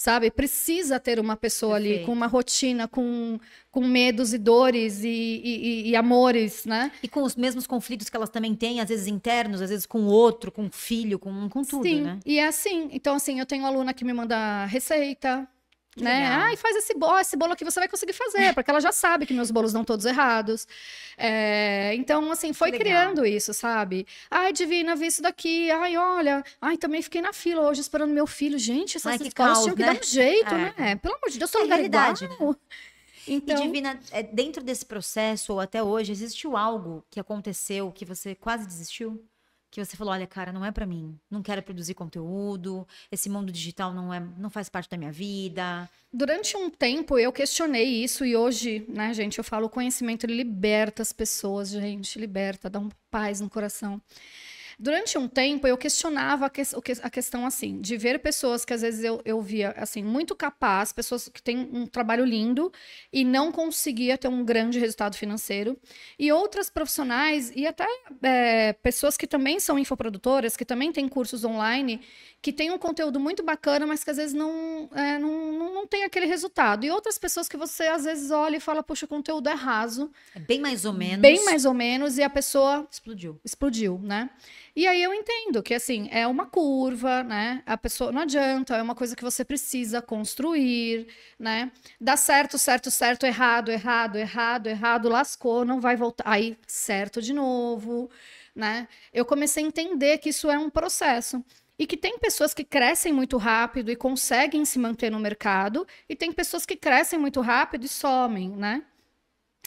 Sabe? Precisa ter uma pessoa Perfeito. Ali com uma rotina, com, com medos e dores e, e, e amores, né? E com os mesmos conflitos que elas também têm, às vezes internos, às vezes com o outro, com o filho, com, com tudo, Sim. né? E é assim. Então, assim, eu tenho aluna que me manda receita, que né? Ai, ah, faz esse bolo, esse bolo aqui você vai conseguir fazer, porque ela já sabe que meus bolos dão todos errados. É, então, assim, foi legal. Criando isso, sabe? Ai, Divina, vi isso daqui. Ai, olha. Ai, também fiquei na fila hoje esperando meu filho. Gente, essas Ai, que escolas caos, tinham que né? dar um jeito, é. Né? Pelo amor de Deus, sou realidade. Né? Então... E, Divina, dentro desse processo, ou até hoje, existiu algo que aconteceu que você quase desistiu? Que você falou, olha, cara, não é pra mim. Não quero produzir conteúdo. Esse mundo digital não, é, não faz parte da minha vida. Durante um tempo, eu questionei isso. E hoje, né, gente, eu falo, o conhecimento ele liberta as pessoas, gente. Liberta, dá uma paz no coração. Durante um tempo, eu questionava a, que, a questão, assim, de ver pessoas que, às vezes, eu, eu via, assim, muito capaz. Pessoas que têm um trabalho lindo e não conseguia ter um grande resultado financeiro. E outras profissionais e até é, pessoas que também são infoprodutoras, que também têm cursos online, que têm um conteúdo muito bacana, mas que, às vezes, não, é, não, não, não tem aquele resultado. E outras pessoas que você, às vezes, olha e fala, puxa, o conteúdo é raso. É bem mais ou menos. Bem mais ou menos. E a pessoa... Explodiu. Explodiu, né? E aí eu entendo que, assim, é uma curva, né? A pessoa não adianta, é uma coisa que você precisa construir, né? Dá certo, certo, certo, errado, errado, errado, errado, lascou, não vai voltar. Aí, certo de novo, né? Eu comecei a entender que isso é um processo. E que tem pessoas que crescem muito rápido e conseguem se manter no mercado, e tem pessoas que crescem muito rápido e somem, né?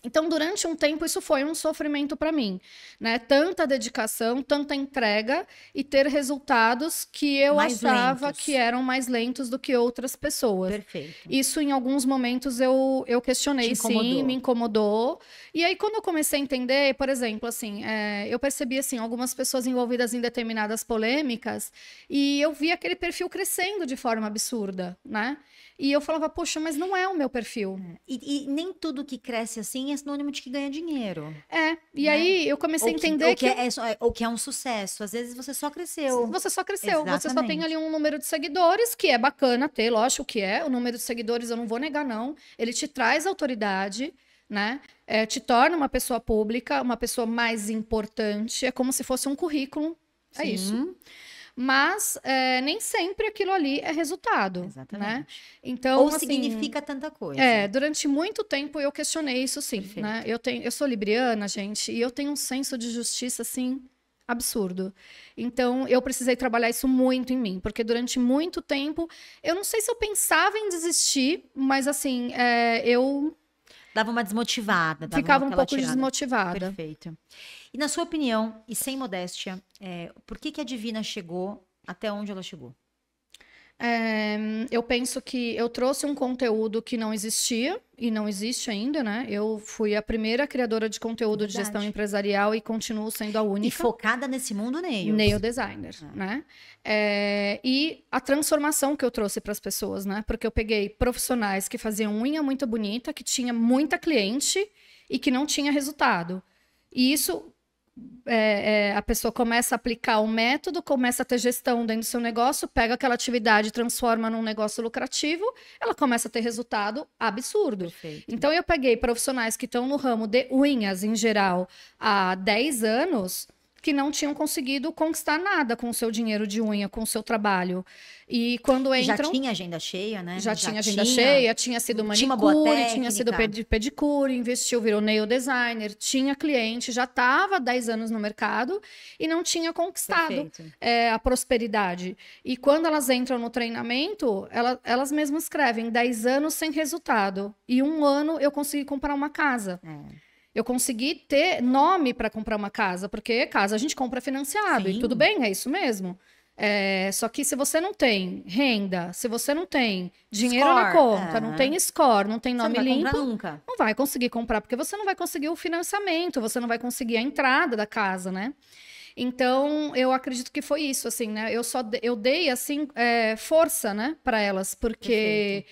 Então, durante um tempo, isso foi um sofrimento para mim, né? Tanta dedicação, tanta entrega e ter resultados que eu achava que eram mais lentos do que outras pessoas. Perfeito. Isso, em alguns momentos, eu, eu questionei, sim, me incomodou. E aí, quando eu comecei a entender, por exemplo, assim, é, eu percebi, assim, algumas pessoas envolvidas em determinadas polêmicas e eu vi aquele perfil crescendo de forma absurda, né? E eu falava, poxa, mas não é o meu perfil. E, e nem tudo que cresce assim é sinônimo de que ganha dinheiro. É, e né? aí eu comecei ou a entender que... Ou que, que... É, ou que é um sucesso, às vezes você só cresceu. Você só cresceu, Exatamente. Você só tem ali um número de seguidores, que é bacana ter, lógico que é. O número de seguidores eu não vou negar, não. Ele te traz autoridade, né? É, te torna uma pessoa pública, uma pessoa mais importante. É como se fosse um currículo, Sim. é isso. Mas é, nem sempre aquilo ali é resultado, Exatamente. Né? Então, Ou assim, significa tanta coisa. É, durante muito tempo eu questionei isso, sim. Né? Eu, tenho, eu sou libriana, gente, e eu tenho um senso de justiça, assim, absurdo. Então, eu precisei trabalhar isso muito em mim, porque durante muito tempo, eu não sei se eu pensava em desistir, mas assim, é, eu... Dava uma desmotivada. Dava Ficava uma um pouco tirada. Desmotivada. Perfeito. E na sua opinião, e sem modéstia, é, por que, que a Divina chegou até onde ela chegou? É, eu penso que eu trouxe um conteúdo que não existia e não existe ainda, né? Eu fui a primeira criadora de conteúdo Verdade. De gestão empresarial e continuo sendo a única. E focada nesse mundo nail. Nail designer, ah. né? É, e a transformação que eu trouxe para as pessoas, né? Porque eu peguei profissionais que faziam unha muito bonita, que tinha muita cliente e que não tinha resultado. E isso... É, é, a pessoa começa a aplicar o método, começa a ter gestão dentro do seu negócio, pega aquela atividade, transforma num negócio lucrativo, ela começa a ter resultado absurdo. Perfeito. Então, eu peguei profissionais que estão no ramo de unhas, em geral, há dez anos, que não tinham conseguido conquistar nada com o seu dinheiro de unha, com o seu trabalho. E quando entram... Já tinha agenda cheia, né? Já, já tinha agenda tinha, cheia, tinha sido manicure, tinha, uma boa técnica, tinha sido pedicure, investiu, virou nail designer, tinha cliente, já estava há dez anos no mercado e não tinha conquistado é, a prosperidade. E quando elas entram no treinamento, elas, elas mesmas escrevem dez anos sem resultado. E um ano eu consegui comprar uma casa. É. Eu consegui ter nome para comprar uma casa, porque casa a gente compra financiado, Sim. e tudo bem, é isso mesmo. É, só que se você não tem renda, se você não tem dinheiro score, na conta, é. Não tem score, não tem nome você não vai limpo, nunca. Não vai conseguir comprar, porque você não vai conseguir o financiamento, você não vai conseguir a entrada da casa, né? Então, eu acredito que foi isso, assim, né? Eu só eu dei, assim, é, força, né, para elas, porque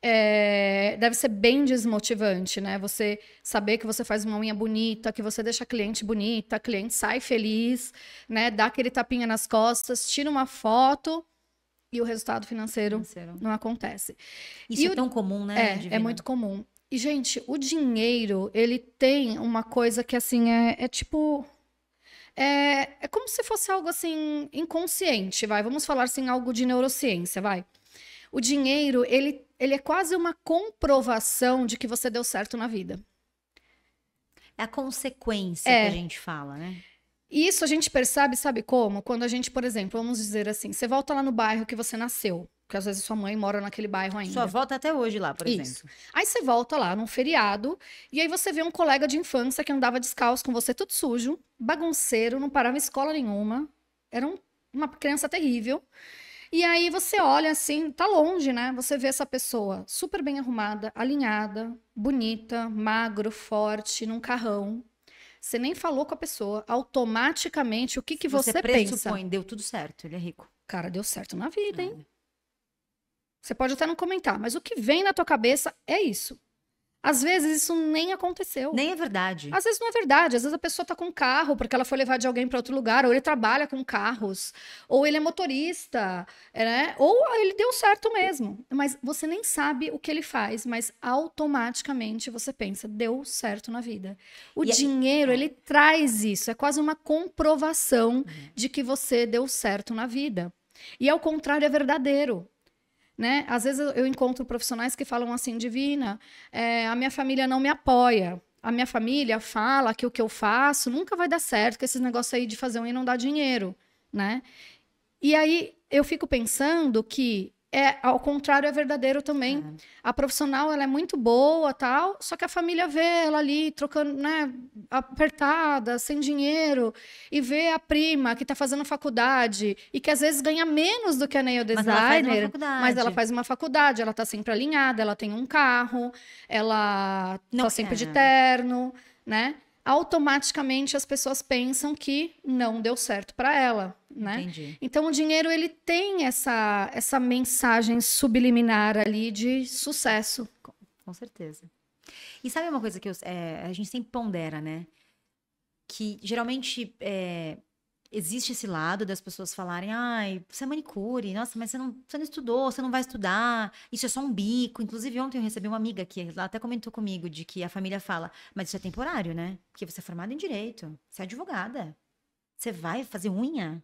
é, deve ser bem desmotivante, né? Você saber que você faz uma unha bonita, que você deixa a cliente bonita, a cliente sai feliz, né? Dá aquele tapinha nas costas, tira uma foto e o resultado financeiro, financeiro. não acontece. Isso e é o... tão comum, né? É, Divina? É muito comum. E, gente, o dinheiro, ele tem uma coisa que, assim, é, é tipo... É, é como se fosse algo, assim, inconsciente, vai. Vamos falar, assim, algo de neurociência, vai. O dinheiro, ele, ele é quase uma comprovação de que você deu certo na vida. É a consequência é. que a gente fala, né? E isso a gente percebe, sabe como? Quando a gente, por exemplo, vamos dizer assim, você volta lá no bairro que você nasceu. Porque às vezes sua mãe mora naquele bairro ainda. Sua volta até hoje lá, por exemplo. Isso. Aí você volta lá num feriado, e aí você vê um colega de infância que andava descalço com você, tudo sujo, bagunceiro, não parava em escola nenhuma, era um, uma criança terrível. E aí você olha assim, tá longe, né? Você vê essa pessoa super bem arrumada, alinhada, bonita, magro, forte, num carrão. Você nem falou com a pessoa, automaticamente, o que que você, você pensa? Você pressupõe, deu tudo certo, ele é rico. Cara, deu certo na vida, hein? É. Você pode até não comentar, mas o que vem na tua cabeça é isso. Às vezes isso nem aconteceu. Nem é verdade. Às vezes não é verdade. Às vezes a pessoa tá com um carro porque ela foi levar de alguém para outro lugar, ou ele trabalha com carros, ou ele é motorista, né? Ou ele deu certo mesmo. Mas você nem sabe o que ele faz, mas automaticamente você pensa, deu certo na vida. O e dinheiro, aí... ele traz isso. É quase uma comprovação uhum. de que você deu certo na vida. E ao contrário é verdadeiro. Né? Às vezes eu encontro profissionais que falam assim, Divina, é, a minha família não me apoia, a minha família fala que o que eu faço nunca vai dar certo, que esses negócios aí de fazer um e não dá dinheiro, né? E aí eu fico pensando que é, ao contrário é verdadeiro também. É. A profissional, ela é muito boa, tal, só que a família vê ela ali trocando, né, apertada, sem dinheiro, e vê a prima que tá fazendo faculdade e que às vezes ganha menos do que a nail designer, mas ela, mas ela faz uma faculdade, ela tá sempre alinhada, ela tem um carro, ela não, tá sempre é. de terno, né? Automaticamente as pessoas pensam que não deu certo para ela, né? Entendi. Então o dinheiro, ele tem essa, essa mensagem subliminar ali de sucesso. Com, com certeza. E sabe uma coisa que eu, é, a gente sempre pondera, né? Que geralmente é, existe esse lado das pessoas falarem, ai, você é manicure, nossa, mas você não, você não estudou, você não vai estudar, isso é só um bico. Inclusive, ontem eu recebi uma amiga que ela até comentou comigo de que a família fala, mas isso é temporário, né? Porque você é formada em direito, você é advogada, você vai fazer unha.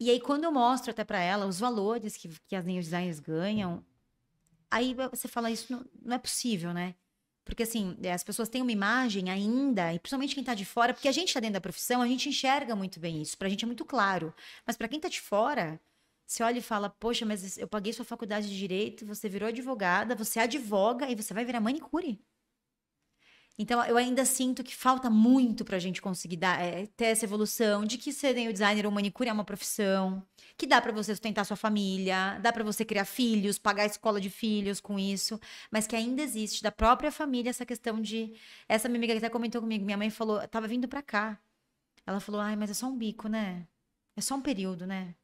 E aí, quando eu mostro até pra ela os valores que, que as nail designers ganham, aí você fala, isso não, não é possível, né? Porque, assim, as pessoas têm uma imagem ainda, e principalmente quem tá de fora, porque a gente tá dentro da profissão, a gente enxerga muito bem isso, pra gente é muito claro. Mas pra quem tá de fora, você olha e fala, poxa, mas eu paguei sua faculdade de Direito, você virou advogada, você advoga e você vai virar manicure. Então, eu ainda sinto que falta muito pra gente conseguir dar, é, ter essa evolução de que ser nail designer ou manicure é uma profissão, que dá pra você sustentar sua família, dá pra você criar filhos, pagar a escola de filhos com isso, mas que ainda existe da própria família essa questão de... Essa minha amiga que até comentou comigo, minha mãe falou, tava vindo pra cá. Ela falou, ai, mas é só um bico, né? É só um período, né?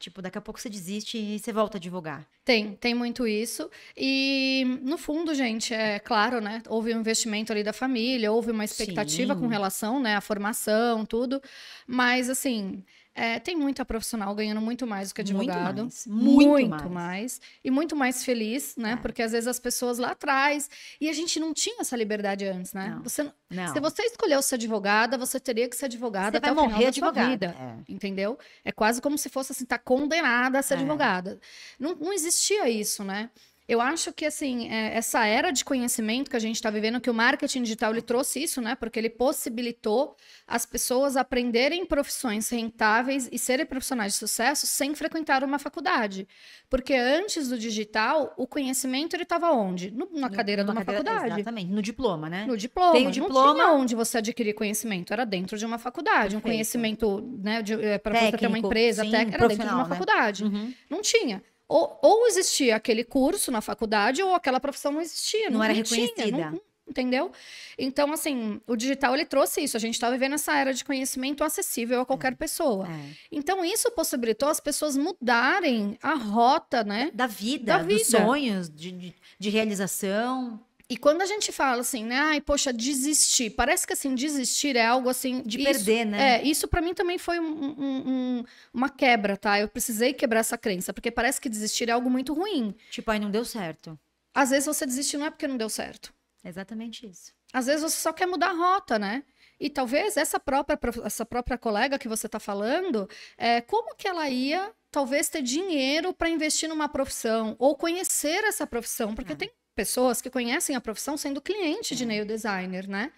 Tipo, daqui a pouco você desiste e você volta a advogar. Tem, tem muito isso. E, no fundo, gente, é claro, né? Houve um investimento ali da família, houve uma expectativa Sim. com relação, né? A formação, tudo. Mas, assim, é, tem muita profissional ganhando muito mais do que advogado. Muito mais. Muito, muito mais. mais. E muito mais feliz, né? É. Porque, às vezes, as pessoas lá atrás... E a gente não tinha essa liberdade antes, né? Não. Você... Não. Se você escolheu ser advogada, você teria que ser advogada você até o final da sua vida, é. entendeu? É quase como se fosse assim, tá condenada a ser é. advogada. Não, não existia isso, né? Eu acho que, assim, é, essa era de conhecimento que a gente está vivendo, que o marketing digital, ele trouxe isso, né? Porque ele possibilitou as pessoas aprenderem profissões rentáveis e serem profissionais de sucesso sem frequentar uma faculdade. Porque antes do digital, o conhecimento, ele estava onde? No, na cadeira no, de uma cadeira, faculdade. Exatamente, no diploma, né? No diploma. Tem o diploma. Não tinha onde você adquirir conhecimento, era dentro de uma faculdade. Perfeito. Um conhecimento, né, para você ter uma empresa, sim, técnica, era dentro de uma né? faculdade. Uhum. Não tinha. Ou, ou existia aquele curso na faculdade, ou aquela profissão não existia. Não, não era reconhecida. Não, entendeu? Então, assim, o digital, ele trouxe isso. A gente tá vivendo essa era de conhecimento acessível a qualquer é. pessoa. É. Então, isso possibilitou as pessoas mudarem a rota, né? Da vida, da vida. Dos sonhos, de, de, de realização. E quando a gente fala assim, né? Ai, poxa, desistir. Parece que, assim, desistir é algo, assim... De isso, perder, né? É, isso pra mim também foi um, um, um, uma quebra, tá? Eu precisei quebrar essa crença, porque parece que desistir é algo muito ruim. Tipo, ai, não deu certo. Às vezes você desiste não é porque não deu certo. Exatamente isso. Às vezes você só quer mudar a rota, né? E talvez essa própria, essa própria colega que você tá falando, é, como que ela ia, talvez, ter dinheiro para investir numa profissão ou conhecer essa profissão? Porque ah. tem pessoas que conhecem a profissão sendo cliente é. de nail designer, né?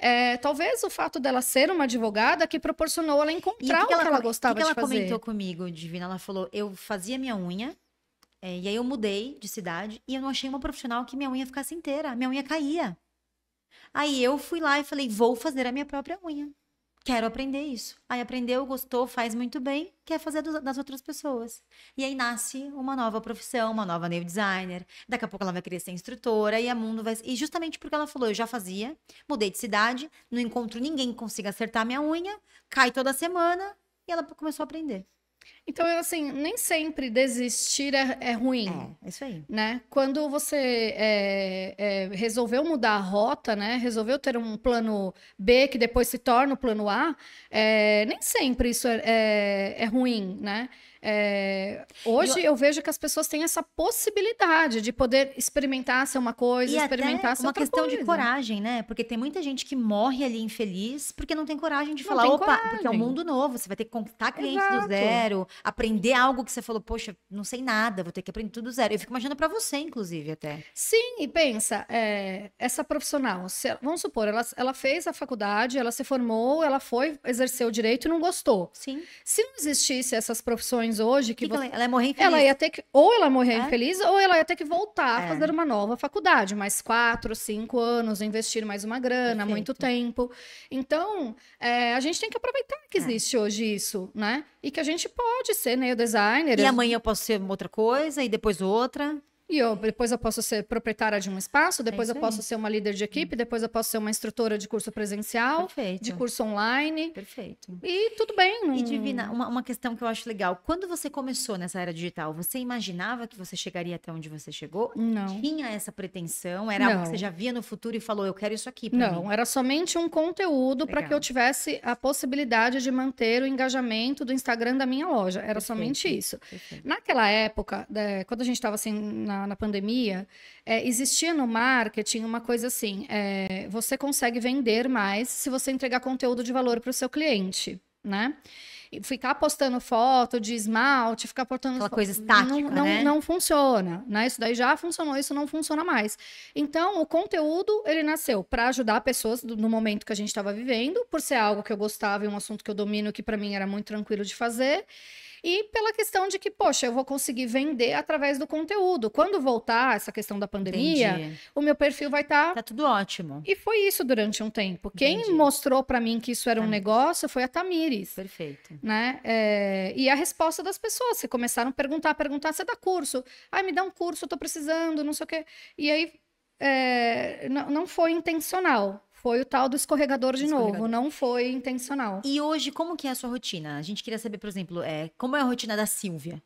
É. É, talvez o fato dela ser uma advogada que proporcionou ela encontrar o que, que, ela, que ela gostava que que ela de fazer. Ela comentou comigo, Divina, ela falou, eu fazia minha unha, É, e aí eu mudei de cidade e eu não achei uma profissional que minha unha ficasse inteira. Minha unha caía. Aí eu fui lá e falei, vou fazer a minha própria unha. Quero aprender isso. Aí aprendeu, gostou, faz muito bem, quer fazer das outras pessoas. E aí nasce uma nova profissão, uma nova nail designer. Daqui a pouco ela vai querer ser instrutora e a mundo vai... E justamente porque ela falou, eu já fazia, mudei de cidade, não encontro ninguém que consiga acertar minha unha, cai toda semana e ela começou a aprender. Então, assim, nem sempre desistir é, é ruim. É, isso aí. Né? Quando você é, é, resolveu mudar a rota, né? Resolveu ter um plano B, que depois se torna o plano A, é, nem sempre isso é, é, é ruim, né? É, hoje eu... eu vejo que as pessoas têm essa possibilidade de poder experimentar ser uma coisa, e experimentar ser uma outra questão coisa. De coragem, né? Porque tem muita gente que morre ali infeliz porque não tem coragem de não falar, opa, coragem. Porque é um mundo novo, você vai ter que conquistar clientes Exato. Do zero, aprender algo que você falou, poxa, não sei nada, vou ter que aprender tudo do zero. Eu fico imaginando pra você, inclusive, até. Sim, e pensa, é, essa profissional, se, vamos supor, ela, ela fez a faculdade, ela se formou, ela foi exercer o direito e não gostou. Sim. Se não existisse essas profissões hoje que, que você... ela ia morrer infeliz. Ela ia ter que ou ela morrer é? infeliz ou ela ia ter que voltar é. a fazer uma nova faculdade, mais quatro, cinco anos, investir mais uma grana, Perfeito. muito tempo. Então, é, a gente tem que aproveitar que existe é. hoje isso, né? E que a gente pode ser nail designer. E eu... amanhã eu posso ser outra coisa e depois outra. E eu, depois eu posso ser proprietária de um espaço, depois é eu posso ser uma líder de equipe, depois eu posso ser uma instrutora de curso presencial, Perfeito. de curso online. Perfeito. E tudo bem. Não... E Divina, uma, uma questão que eu acho legal. Quando você começou nessa era digital, você imaginava que você chegaria até onde você chegou? Não. Tinha essa pretensão? Era Não. algo que você já via no futuro e falou, eu quero isso aqui pra Não, mim. Era somente um conteúdo para que eu tivesse a possibilidade de manter o engajamento do Instagram da minha loja. Era Perfeito. somente isso. Perfeito. Naquela época, né, quando a gente estava assim... na Na, na pandemia, é, existia no marketing uma coisa assim, é, você consegue vender mais se você entregar conteúdo de valor para o seu cliente, né? E ficar postando foto de esmalte, ficar postando... Aquela coisa estática, não, não, né? Não funciona, né? Isso daí já funcionou, isso não funciona mais. Então, o conteúdo, ele nasceu para ajudar pessoas no momento que a gente estava vivendo, por ser algo que eu gostava e um assunto que eu domino, que para mim era muito tranquilo de fazer... E pela questão de que, poxa, eu vou conseguir vender através do conteúdo. Quando voltar essa questão da pandemia, Entendi. o meu perfil vai estar... Tá... tá tudo ótimo. E foi isso durante um tempo. Entendi. Quem mostrou para mim que isso era Tamires. um negócio foi a Tamires. Perfeito. Né? É... E a resposta das pessoas. Se começaram a perguntar, perguntar, você dá curso? Ai, me dá um curso, eu tô precisando, não sei o quê. E aí, é... não, não foi intencional. Foi o tal do escorregador de escorregador. novo, não foi intencional. E hoje, como que é a sua rotina? A gente queria saber, por exemplo, é, como é a rotina da Silvia?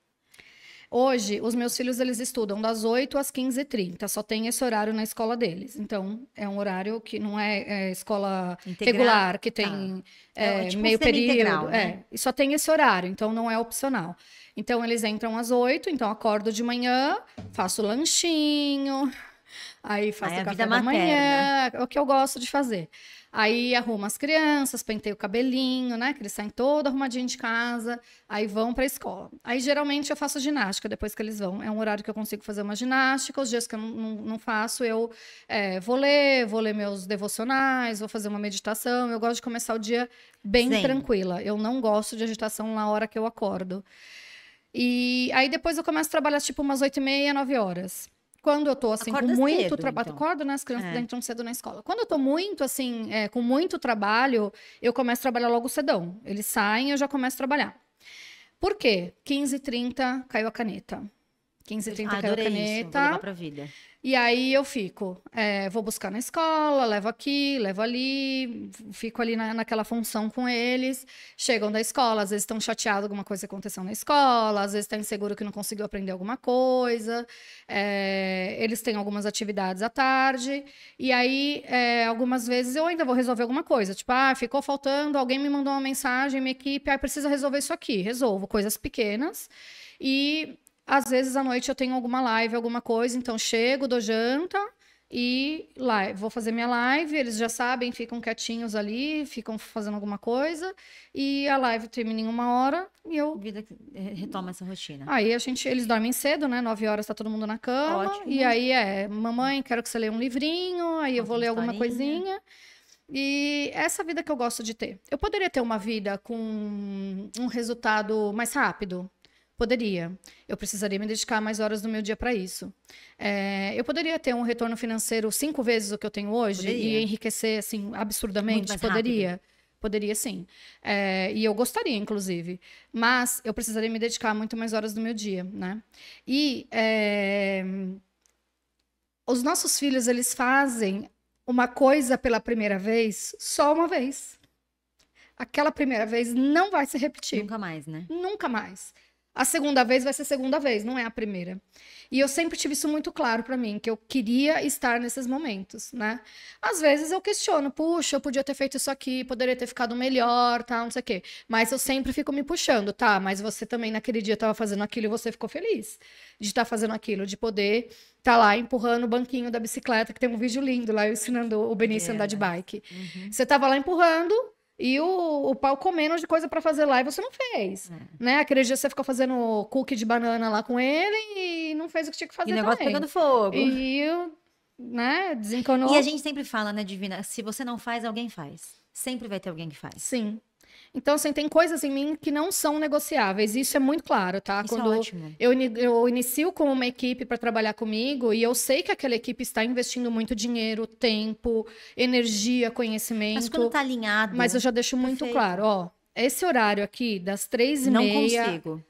Hoje, os meus filhos, eles estudam das oito às quinze e trinta, só tem esse horário na escola deles. Então, é um horário que não é, é escola integral. regular, que tem ah. é, é, tipo meio período. Integral, né? É, e só tem esse horário, então não é opcional. Então, eles entram às oito, então acordo de manhã, faço lanchinho... Aí faço o café da manhã, é o que eu gosto de fazer. Aí arrumo as crianças, penteio o cabelinho, né? Que eles saem todo arrumadinho de casa, aí vão pra escola. Aí geralmente eu faço ginástica depois que eles vão. É um horário que eu consigo fazer uma ginástica. Os dias que eu não, não faço, eu é, vou ler, vou ler meus devocionais, vou fazer uma meditação. Eu gosto de começar o dia bem Sim. tranquila. Eu não gosto de agitação na hora que eu acordo. E aí depois eu começo a trabalhar tipo umas oito e meia, nove horas. Quando eu tô, assim, Acorda com muito cedo, trabalho... Então. Acordo, né? As crianças é. entram cedo na escola. Quando eu tô muito, assim, é, com muito trabalho, eu começo a trabalhar logo cedão. Eles saem, eu já começo a trabalhar. Por quê? quinze e trinta, caiu a caneta. quinze e trinta ah, caneta. Isso. Vou pra vida. E aí eu fico, é, vou buscar na escola, levo aqui, levo ali, fico ali na, naquela função com eles. Chegam da escola, às vezes estão chateados, alguma coisa aconteceu na escola, às vezes está inseguro que não conseguiu aprender alguma coisa. É, eles têm algumas atividades à tarde. E aí, é, algumas vezes eu ainda vou resolver alguma coisa. Tipo, ah, ficou faltando, alguém me mandou uma mensagem, minha equipe, ah, precisa resolver isso aqui. Resolvo, coisas pequenas. E... às vezes, à noite, eu tenho alguma live, alguma coisa. Então, chego, dou janta e live. Vou fazer minha live. Eles já sabem, ficam quietinhos ali, ficam fazendo alguma coisa. E a live termina em uma hora e eu... vida retoma essa rotina. Aí, a gente, eles dormem cedo, né? Nove horas, tá todo mundo na cama. Ótimo. E aí, é... mamãe, quero que você leia um livrinho. Aí, eu vou ler alguma coisinha. E essa vida que eu gosto de ter. Eu poderia ter uma vida com um resultado mais rápido. Poderia. Eu precisaria me dedicar mais horas do meu dia para isso. É, eu poderia ter um retorno financeiro cinco vezes o que eu tenho hoje poderia. E enriquecer assim absurdamente. Poderia. Rápido. Poderia, sim. É, e eu gostaria, inclusive. Mas eu precisaria me dedicar muito mais horas do meu dia, né? E é, os nossos filhos, eles fazem uma coisa pela primeira vez só uma vez. Aquela primeira vez não vai se repetir. Nunca mais, né? Nunca mais. A segunda vez vai ser a segunda vez, não é a primeira. E eu sempre tive isso muito claro pra mim, que eu queria estar nesses momentos, né? Às vezes eu questiono, puxa, eu podia ter feito isso aqui, poderia ter ficado melhor, tá, não sei o quê. Mas eu sempre fico me puxando, tá, mas você também naquele dia tava fazendo aquilo e você ficou feliz de estar fazendo aquilo, de poder estar lá empurrando o banquinho da bicicleta, que tem um vídeo lindo lá, eu ensinando o Benício a é. andar de bike. Uhum. Você tava lá empurrando... e o, o pau comendo de coisa pra fazer lá e você não fez, é. né? Aquele dia você ficou fazendo cookie de banana lá com ele e não fez o que tinha que fazer também. E o negócio pegando fogo. E, né, desencanou. E a gente sempre fala, né, Divina, se você não faz, alguém faz. Sempre vai ter alguém que faz. Sim. Então, assim, tem coisas em mim que não são negociáveis. Isso é muito claro, tá? Isso Quando é ótimo. Eu, eu inicio com uma equipe para trabalhar comigo e eu sei que aquela equipe está investindo muito dinheiro, tempo, energia, conhecimento. Mas quando tá alinhado... Mas eu já deixo muito perfeito. Claro, ó. Esse horário aqui, das três e não meia... Não consigo.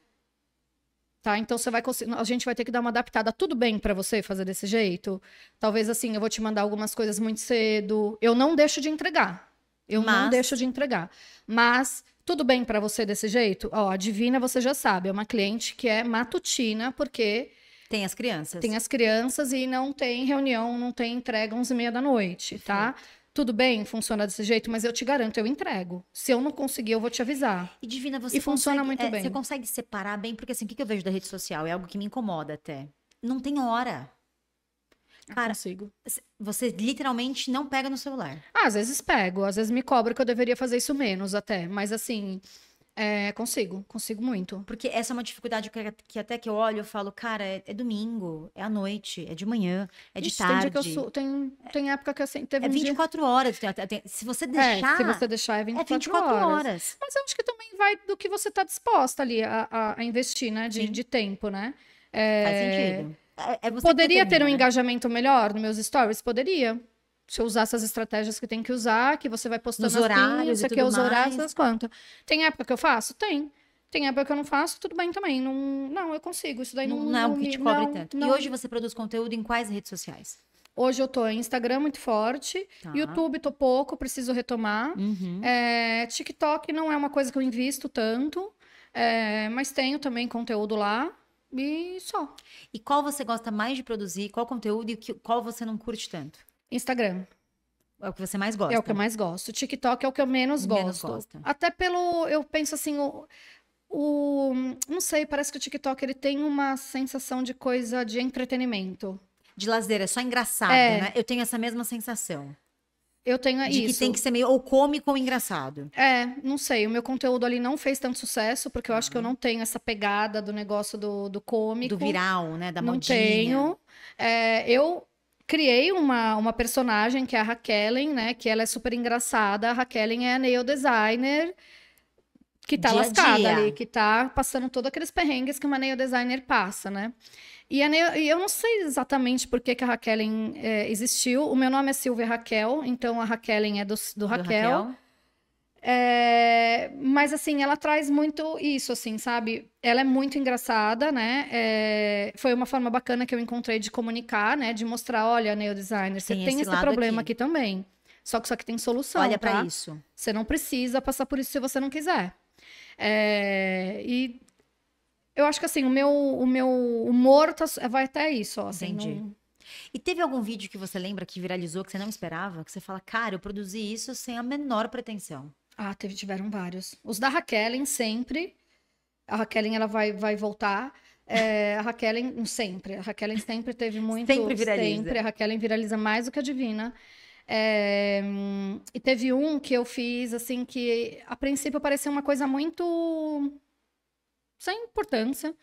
Tá? Então, você vai conseguir... A gente vai ter que dar uma adaptada. Tudo bem pra você fazer desse jeito? Talvez, assim, eu vou te mandar algumas coisas muito cedo. Eu não deixo de entregar. Eu mas... não deixo de entregar. Mas, tudo bem pra você desse jeito? Ó, a Divina, você já sabe, é uma cliente que é matutina, porque... tem as crianças. Tem as crianças e não tem reunião, não tem entrega onze e meia da noite, tá? Sim. Tudo bem, funciona desse jeito, mas eu te garanto, eu entrego. Se eu não conseguir, eu vou te avisar. E, Divina, você, e funciona consegue, muito é, bem. Você consegue separar bem? Porque, assim, o que eu vejo da rede social? É algo que me incomoda até. Não tem hora. Cara, consigo. Você literalmente não pega no celular. Ah, às vezes pego, às vezes me cobra que eu deveria fazer isso menos até, mas assim, é, consigo, consigo muito. Porque essa é uma dificuldade que, que até que eu olho, eu falo, cara, é, é domingo, é à noite, é de manhã, é de isso, tarde. Tem, dia que eu sou, tem, tem época que assim, teve é vinte e quatro um dia... horas, tem, tem, se você deixar... É, se você deixar é vinte e quatro, é vinte e quatro horas. horas. Mas eu acho que também vai do que você tá disposta ali a, a, a investir, né, de, de tempo, né? É... faz sentido. É, é poderia ter um né? engajamento melhor nos meus stories? Poderia. Se eu usasse as estratégias que tem que usar, que você vai postando os horários, isso aqui, os horários, as quantas. Tem época que eu faço? Tem. Tem época que eu não faço? Tudo bem também. Não, não eu consigo. Isso daí não... Não é algo que te cobre não, tanto. Não. E hoje você produz conteúdo em quais redes sociais? Hoje eu tô em Instagram muito forte, tá. YouTube tô pouco, preciso retomar. Uhum. É, TikTok não é uma coisa que eu invisto tanto, é, mas tenho também conteúdo lá. E só. E qual você gosta mais de produzir? Qual conteúdo e qual você não curte tanto? Instagram. É o que você mais gosta. É o que eu mais gosto. TikTok é o que eu menos gosto. Menos gosta. Até pelo... Eu penso assim... O, o, não sei, parece que o TikTok ele tem uma sensação de coisa de entretenimento. De lazer. É só engraçado, é. né? Eu tenho essa mesma sensação. Eu tenho de isso. De que tem que ser meio ou cômico ou engraçado. É, não sei. O meu conteúdo ali não fez tanto sucesso, porque eu ah. acho que eu não tenho essa pegada do negócio do, do cômico. Do viral, né? Da modinha. Não tenho. É, eu criei uma, uma personagem, que é a Raquelin, né? Que ela é super engraçada. A Raquelin é a nail designer que tá dia lascada dia. ali, que tá passando todos aqueles perrengues que uma nail designer passa, né? E, a Neo, e eu não sei exatamente por que, que a Raquelin é, existiu. O meu nome é Silvia Raquel, então a Raquelin é do, do, do Raquel. Raquel. É, mas assim, ela traz muito isso, assim, sabe? Ela é muito engraçada, né? É, foi uma forma bacana que eu encontrei de comunicar, né? De mostrar, olha, neurodesigner, você tem, tem esse, esse problema aqui. aqui também. Só que isso aqui tem solução, olha, tá? Pra isso. Você não precisa passar por isso se você não quiser. É, e eu acho que assim, o meu, o meu humor tá, vai até isso, ó. Assim, entendi. Não... E teve algum vídeo que você lembra que viralizou, que você não esperava? Que você fala, cara, eu produzi isso sem a menor pretensão. Ah, teve, tiveram vários. Os da Raquelin, sempre. A Raquelin, ela vai, vai voltar. É, a Raquelin, sempre. A Raquelin sempre teve muito... Sempre viraliza. Sempre. A Raquelin viraliza mais do que a Divina. É, e teve um que eu fiz, assim, que a princípio parecia uma coisa muito... sem importância.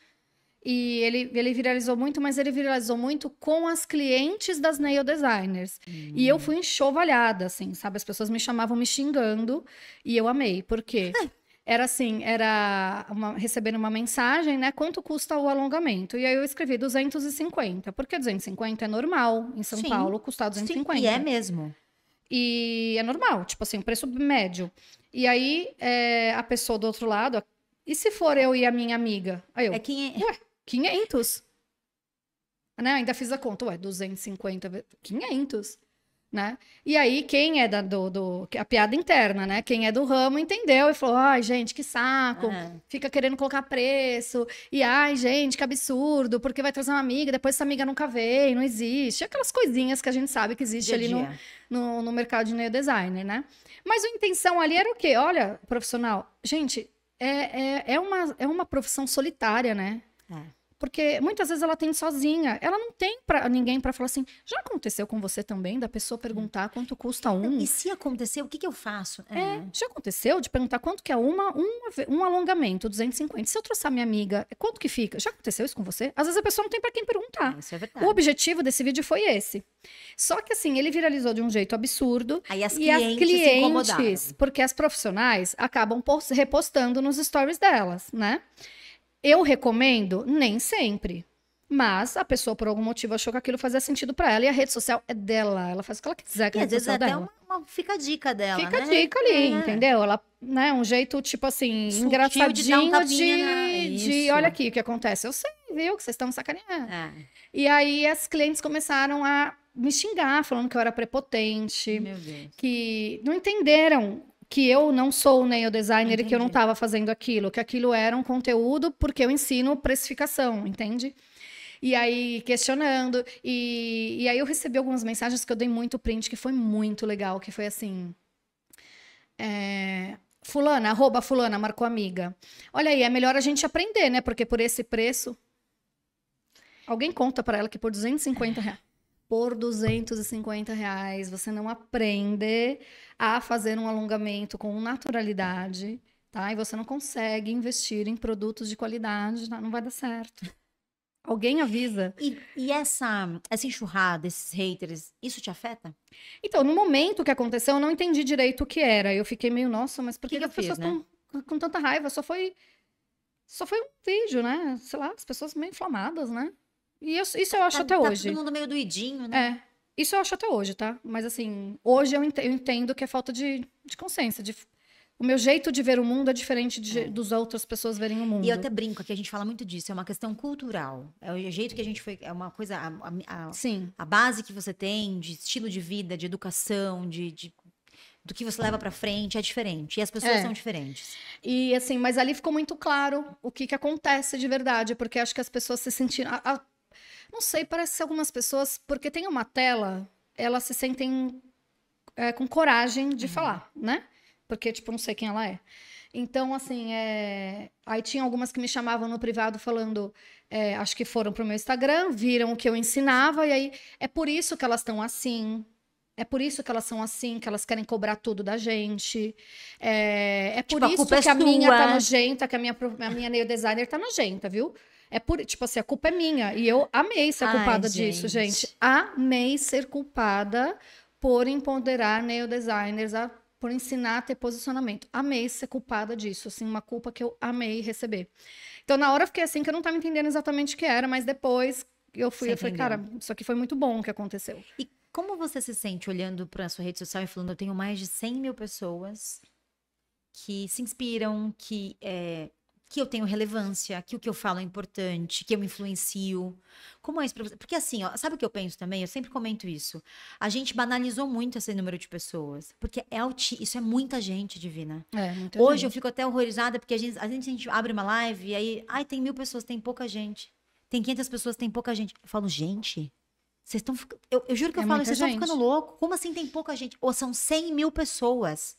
E ele, ele viralizou muito, mas ele viralizou muito com as clientes das nail designers. Uhum. E eu fui enxovalhada, assim, sabe? As pessoas me chamavam me xingando e eu amei. Por quê? Era assim, era uma, recebendo uma mensagem, né? Quanto custa o alongamento? E aí eu escrevi duzentos e cinquenta, porque duzentos e cinquenta é normal em São Sim. Paulo custar duzentos e cinquenta. Sim, e é mesmo. E é normal, tipo assim, preço médio. E aí é, a pessoa do outro lado, e se for eu e a minha amiga? Aí eu, é quinhentos. Ué, quinhentos. Né? Ainda fiz a conta, ué, duzentos e cinquenta, quinhentos, né? E aí, quem é da, do, do... a piada interna, né? Quem é do ramo entendeu e falou, ai, gente, que saco. Uhum. Fica querendo colocar preço. E, ai, gente, que absurdo. Porque vai trazer uma amiga, depois essa amiga nunca veio, não existe. Aquelas coisinhas que a gente sabe que existe ali no, no, no mercado de nail design, né? Mas a intenção ali era o quê? Olha, profissional, gente, é, é, é, uma, é uma profissão solitária, né? É. Porque muitas vezes ela tem sozinha. Ela não tem pra ninguém para falar assim, já aconteceu com você também, da pessoa perguntar quanto custa um? E se acontecer, o que, que eu faço? É, é. Já aconteceu de perguntar quanto que é uma, uma, um alongamento, duzentos e cinquenta. Se eu trouxer minha amiga, quanto que fica? Já aconteceu isso com você? Às vezes a pessoa não tem para quem perguntar. É, isso é verdade. O objetivo desse vídeo foi esse. Só que assim, ele viralizou de um jeito absurdo. Aí as e as clientes se incomodaram. Porque as profissionais acabam repostando nos stories delas, né? Eu recomendo? Nem sempre. Mas a pessoa, por algum motivo, achou que aquilo fazia sentido pra ela. E a rede social é dela. Ela faz o que ela quiser. Que e a rede às vezes até uma, uma, fica a dica dela, fica né? Fica a dica ali, é. Entendeu? Ela, né? Um jeito, tipo assim, sutil, engraçadinho de, dar um tapinha, de, né? de... Olha aqui, o que acontece? Eu sei, viu? Que vocês estão sacaneando. É. E aí, as clientes começaram a me xingar, falando que eu era prepotente. Meu Deus. Que não entenderam. Que eu não sou nail designer. Entendi. E que eu não estava fazendo aquilo. Que aquilo era um conteúdo porque eu ensino precificação, entende? E aí, questionando. E, e aí eu recebi algumas mensagens que eu dei muito print, que foi muito legal. Que foi assim... É, fulana, arroba fulana, marcou amiga. Olha aí, é melhor a gente aprender, né? Porque por esse preço... Alguém conta para ela que por duzentos e cinquenta reais... Por duzentos e cinquenta reais, você não aprende a fazer um alongamento com naturalidade, tá? E você não consegue investir em produtos de qualidade, não vai dar certo. Alguém avisa. E, e essa, essa enxurrada, esses haters, isso te afeta? Então, no momento que aconteceu, eu não entendi direito o que era. Eu fiquei meio, nossa, mas por que, que, que as fiz, pessoas estão, né, com tanta raiva? Só foi, só foi um vídeo, né? Sei lá, as pessoas meio inflamadas, né? E eu, isso eu acho tá, até tá hoje. Todo mundo meio doidinho, né? É. Isso eu acho até hoje, tá? Mas assim, hoje eu entendo que é falta de, de consciência. De, o meu jeito de ver o mundo é diferente de, é. dos outras pessoas verem o mundo. E eu até brinco aqui, a gente fala muito disso. É uma questão cultural. É o jeito que a gente foi... É uma coisa... A, a, Sim. a base que você tem de estilo de vida, de educação, de... de... do que você leva pra frente é diferente. E as pessoas é. são diferentes. E assim, mas ali ficou muito claro o que que acontece de verdade. Porque acho que as pessoas se sentiram... A, a, não sei, parece que algumas pessoas... Porque tem uma tela, elas se sentem é, com coragem de uhum. falar, né? Porque, tipo, não sei quem ela é. Então, assim, é... aí tinha algumas que me chamavam no privado falando... É, acho que foram pro meu Instagram, viram o que eu ensinava. E aí, é por isso que elas estão assim... É por isso que elas são assim, que elas querem cobrar tudo da gente. É, é tipo, por isso que é a minha tá nojenta, que a minha, a minha nail designer tá nojenta, viu? É por, tipo assim, a culpa é minha. E eu amei ser Ai, culpada gente. disso, gente. Amei ser culpada por empoderar nail designers, a, por ensinar a ter posicionamento. Amei ser culpada disso, assim, uma culpa que eu amei receber. Então, na hora eu fiquei assim, que eu não tava entendendo exatamente o que era, mas depois eu fui, Você eu falei, entendeu? cara, isso aqui foi muito bom o que aconteceu. E como você se sente olhando para a sua rede social e falando, eu tenho mais de cem mil pessoas que se inspiram, que, é, que eu tenho relevância, que o que eu falo é importante, que eu influencio. Como é isso pra você? Porque assim, ó, sabe o que eu penso também? Eu sempre comento isso. A gente banalizou muito esse número de pessoas, porque é isso é muita gente, Divina. É, muita Hoje gente. Eu fico até horrorizada, porque a gente, a gente, a gente abre uma live e aí, ai, tem mil pessoas, tem pouca gente. Tem quinhentas pessoas, tem pouca gente. Eu falo, gente... Vocês estão fic... eu, eu juro que eu é falo, vocês estão ficando louco. Como assim tem pouca gente? Ou são cem mil pessoas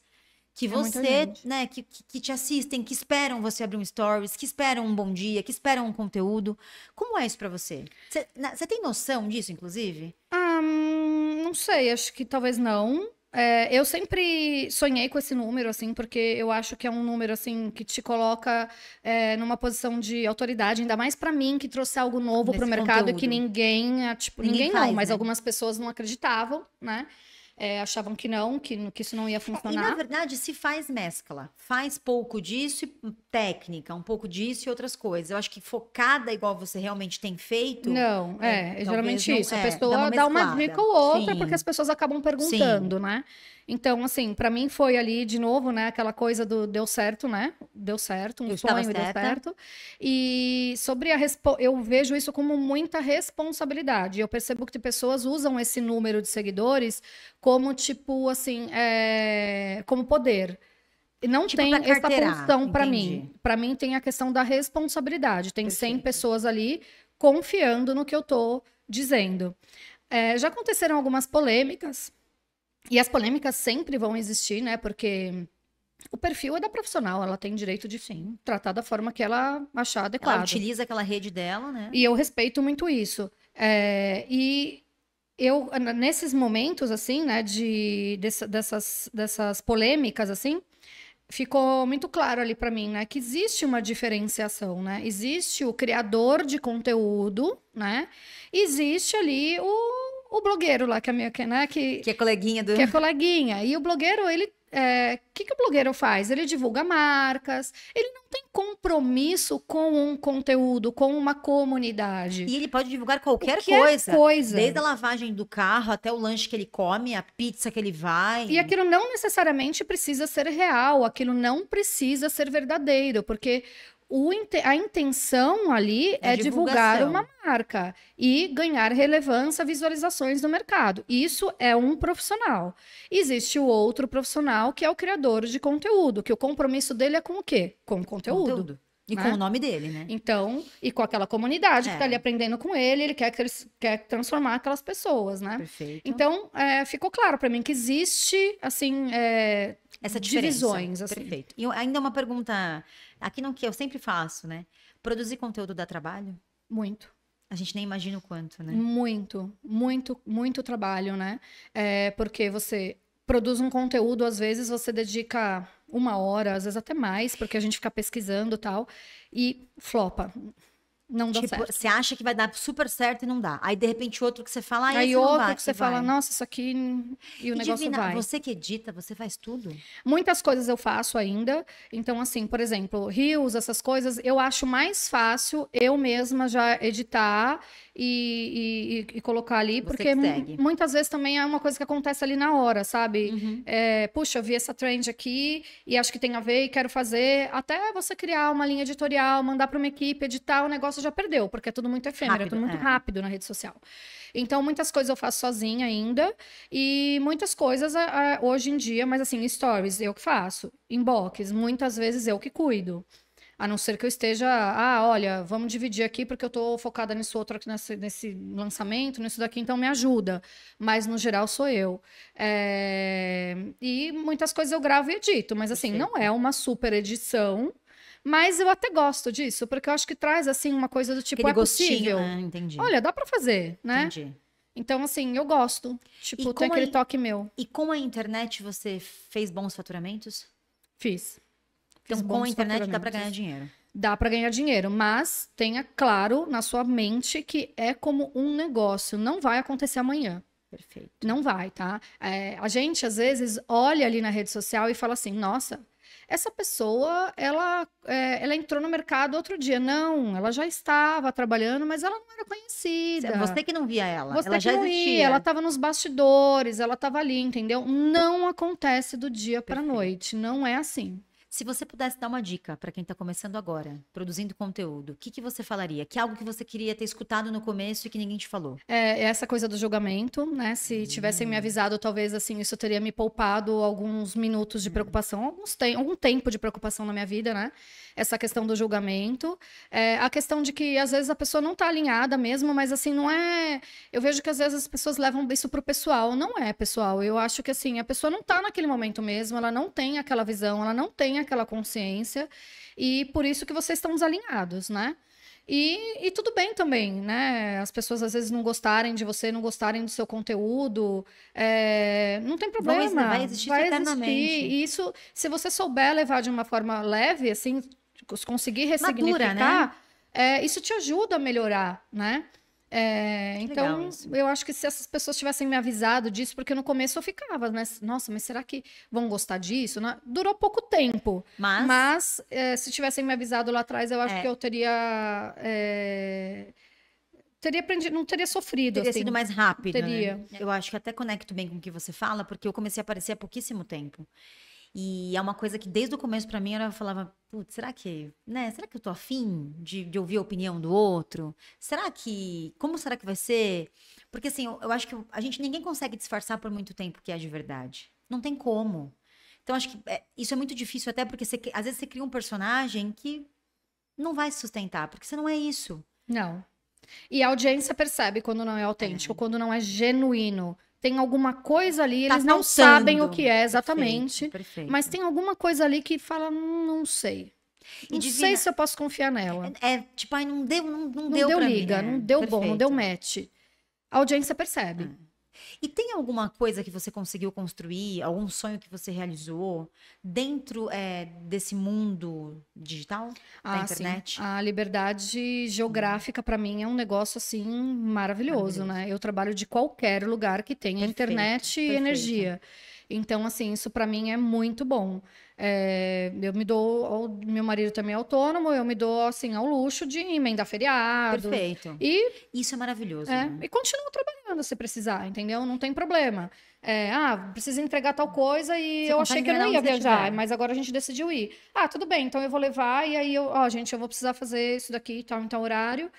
que é você, né, que, que te assistem, que esperam você abrir um stories, que esperam um bom dia, que esperam um conteúdo. Como é isso pra você? Você tem noção disso, inclusive? Hum, não sei, acho que talvez não. É, eu sempre sonhei com esse número, assim, porque eu acho que é um número, assim, que te coloca é, numa posição de autoridade, ainda mais pra mim, que trouxe algo novo pro mercado, que ninguém, tipo, ninguém, ninguém faz, não, mas né? Algumas pessoas não acreditavam, né? É, achavam que não, que, que isso não ia funcionar. É, e na verdade se faz mescla, faz pouco disso e técnica, um pouco disso e outras coisas. Eu acho que focada igual você realmente tem feito... Não, é, é geralmente não, isso. É, a pessoa dá uma, dá uma dica ou outra, sim, porque as pessoas acabam perguntando, sim, né? Então, assim, pra mim foi ali, de novo, né, aquela coisa do deu certo, né? Deu certo, um sonho deu certo. E sobre a... Respo eu vejo isso como muita responsabilidade. Eu percebo que pessoas usam esse número de seguidores como, tipo, assim, é... como poder. Não tipo tem essa função pra mim. Pra mim tem a questão da responsabilidade. Tem cem pessoas ali confiando no que eu tô dizendo. É, já aconteceram algumas polêmicas... E as polêmicas sempre vão existir, né? Porque o perfil é da profissional, ela tem direito de, sim, tratar da forma que ela achar adequada. Ela utiliza aquela rede dela, né? E eu respeito muito isso. É, e eu, nesses momentos, assim, né? De, dessa, dessas, dessas polêmicas, assim, ficou muito claro ali pra mim, né? Que existe uma diferenciação, né? Existe o criador de conteúdo, né? Existe ali o... O blogueiro lá, que é, minha, né, que, que é coleguinha do... Que é coleguinha. E o blogueiro, ele... O é, que, que o blogueiro faz? Ele divulga marcas, ele não tem compromisso com um conteúdo, com uma comunidade. E ele pode divulgar qualquer, qualquer coisa, coisa. Desde a lavagem do carro até o lanche que ele come, a pizza que ele vai. E aquilo não necessariamente precisa ser real, aquilo não precisa ser verdadeiro, porque... O, a intenção ali é divulgar uma marca e ganhar relevância, visualizações no mercado. Isso é um profissional. Existe o outro profissional que é o criador de conteúdo, que o compromisso dele é com o quê? Com o conteúdo. conteúdo. E né? Com o nome dele, né? Então, e com aquela comunidade é. que tá ali aprendendo com ele, ele quer, quer transformar aquelas pessoas, né? Perfeito. Então, é, ficou claro para mim que existe, assim... É, essa diferença. Divisões, assim. Perfeito. E ainda uma pergunta... Aqui não que eu sempre faço, né? Produzir conteúdo dá trabalho? Muito. A gente nem imagina o quanto, né? Muito, muito, muito trabalho, né? É porque você produz um conteúdo, às vezes você dedica uma hora, às vezes até mais, porque a gente fica pesquisando e tal, e flopa. Não dá tipo, certo. Você acha que vai dar super certo e não dá. Aí, de repente, outro que você fala... Ah, aí outro bate, que você vai. Fala, nossa, isso aqui... E o e negócio Divina, vai. Você que edita, você faz tudo? Muitas coisas eu faço ainda. Então, assim, por exemplo, reels, essas coisas, eu acho mais fácil eu mesma já editar e, e, e colocar ali. Você porque muitas vezes também é uma coisa que acontece ali na hora, sabe? Uhum. É, puxa, eu vi essa trend aqui e acho que tem a ver e quero fazer. Até você criar uma linha editorial, mandar para uma equipe, editar o negócio já perdeu, porque é tudo muito efêmero, rápido, é tudo muito é. rápido na rede social. Então, muitas coisas eu faço sozinha ainda, e muitas coisas a, a, hoje em dia, mas assim, stories eu que faço, inbox, muitas vezes eu que cuido. A não ser que eu esteja, ah, olha, vamos dividir aqui, porque eu tô focada nisso outro aqui, nesse, nesse lançamento, nisso daqui, então me ajuda. Mas, no geral, sou eu. É... E muitas coisas eu gravo e edito, mas assim, perfeito. Não é uma super edição, mas eu até gosto disso, porque eu acho que traz, assim, uma coisa do tipo, aquele é gostinho, possível. Né? Entendi. Olha, dá pra fazer, né? Entendi. Então, assim, eu gosto. Tipo, tem aquele a... toque meu. E com a internet, você fez bons faturamentos? Fiz. Então, fiz com a internet dá pra ganhar dinheiro? Dá pra ganhar dinheiro, mas tenha claro na sua mente que é como um negócio. Não vai acontecer amanhã. Perfeito. Não vai, tá? É, a gente, às vezes, olha ali na rede social e fala assim, nossa... Essa pessoa, ela, é, ela entrou no mercado outro dia. Não, ela já estava trabalhando, mas ela não era conhecida. Você que não via ela. Você ela que já não existia. Ia, ela estava nos bastidores, ela estava ali, entendeu? Não acontece do dia para a noite, não é assim. Se você pudesse dar uma dica para quem está começando agora, produzindo conteúdo, o que, que você falaria? Que é algo que você queria ter escutado no começo e que ninguém te falou? É essa coisa do julgamento, né? Se tivessem me avisado, talvez assim, isso teria me poupado alguns minutos de preocupação, alguns te- algum tempo de preocupação na minha vida, né? Essa questão do julgamento. É, a questão de que, às vezes, a pessoa não está alinhada mesmo, mas assim, não é... Eu vejo que, às vezes, as pessoas levam isso pro pessoal. Não é, pessoal. Eu acho que, assim, a pessoa não está naquele momento mesmo, ela não tem aquela visão, ela não tem aquela consciência, e por isso que vocês estão desalinhados, né? E, e tudo bem também, né? As pessoas às vezes não gostarem de você, não gostarem do seu conteúdo, é... não tem problema. Vai, vai existir vai eternamente. Existir. E isso, se você souber levar de uma forma leve, assim, conseguir ressignificar, madura, né? é, isso te ajuda a melhorar, né? É, então, eu acho que se essas pessoas tivessem me avisado disso, porque no começo eu ficava, né? Nossa, mas será que vão gostar disso? Não, durou pouco tempo, mas, mas é, se tivessem me avisado lá atrás, eu acho é. que eu teria... É... Teria aprendido, não teria sofrido. Teria assim, sido mais rápido, teria. Né? Eu acho que até conecto bem com o que você fala, porque eu comecei a aparecer há pouquíssimo tempo. E é uma coisa que desde o começo pra mim eu falava, putz, será que, né, será que eu tô afim de, de ouvir a opinião do outro? Será que, como será que vai ser? Porque assim, eu, eu acho que a gente, ninguém consegue disfarçar por muito tempo que é de verdade. Não tem como. Então acho que é, isso é muito difícil até porque você, às vezes você cria um personagem que não vai se sustentar, porque você não é isso. Não. E a audiência percebe quando não é autêntico, é. quando não é genuíno. Tem alguma coisa ali, tá eles não faltando. Sabem o que é exatamente, perfeito, perfeito. Mas tem alguma coisa ali que fala, não sei. Não e divina, sei se eu posso confiar nela. É, é tipo, ai, não deu, não, não, não deu, deu pra liga, mim, né? Não deu perfeito. Bom, não deu match. A audiência percebe. Ah. E tem alguma coisa que você conseguiu construir, algum sonho que você realizou dentro é, desse mundo digital, ah, da internet? Sim. A liberdade geográfica para mim é um negócio assim maravilhoso, maravilhoso, né? Eu trabalho de qualquer lugar que tenha perfeito, internet e perfeito. Energia. Então, assim, isso para mim é muito bom. É, eu me dou, meu marido também é autônomo, eu me dou, assim, ao luxo de emendar feriado. Perfeito. E, isso é maravilhoso. É, né? E continuo trabalhando se precisar, entendeu? Não tem problema. É, ah, precisa entregar tal coisa e você eu achei que eu não ia viajar, mas agora a gente decidiu ir. Ah, tudo bem, então eu vou levar e aí, eu, ó, gente, eu vou precisar fazer isso daqui e tal, em tal horário.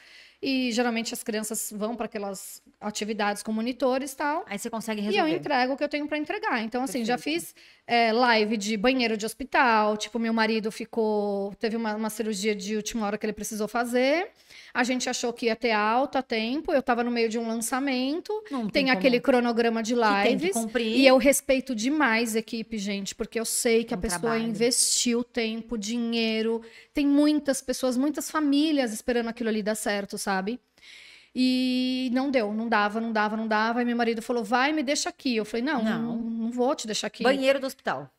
E geralmente as crianças vão para aquelas atividades com monitores e tal. Aí você consegue resolver. E eu entrego o que eu tenho para entregar. Então, assim, perfeito. Já fiz é, live de banheiro de hospital. Tipo, meu marido ficou... Teve uma, uma cirurgia de última hora que ele precisou fazer. A gente achou que ia ter alta a tempo. Eu estava no meio de um lançamento. Não tem tem aquele cronograma de lives. Que tem que cumprir. E eu respeito demais a equipe, gente. Porque eu sei que um a pessoa trabalho. Investiu tempo, dinheiro. Tem muitas pessoas, muitas famílias esperando aquilo ali dar certo, sabe? Sabe? E não deu, não dava, não dava, não dava. E meu marido falou, vai, me deixa aqui. Eu falei, não, não, não vou te deixar aqui. Banheiro do hospital. Eu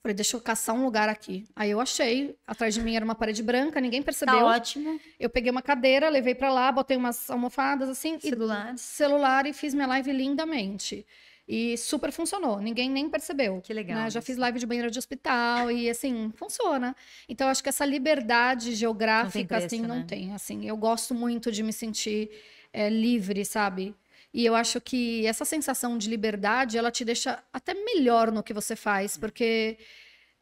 falei, deixa eu caçar um lugar aqui. Aí eu achei, atrás de mim era uma parede branca, ninguém percebeu. Tá ótimo. Eu peguei uma cadeira, levei pra lá, botei umas almofadas assim. Celular. E, celular e fiz minha live lindamente. E super funcionou, ninguém nem percebeu. Que legal. Né? Já fiz live de banheiro de hospital e assim, funciona. Então, eu acho que essa liberdade geográfica, assim, não tem. Assim, eu gosto muito de me sentir é, livre, sabe? E eu acho que essa sensação de liberdade, ela te deixa até melhor no que você faz, porque...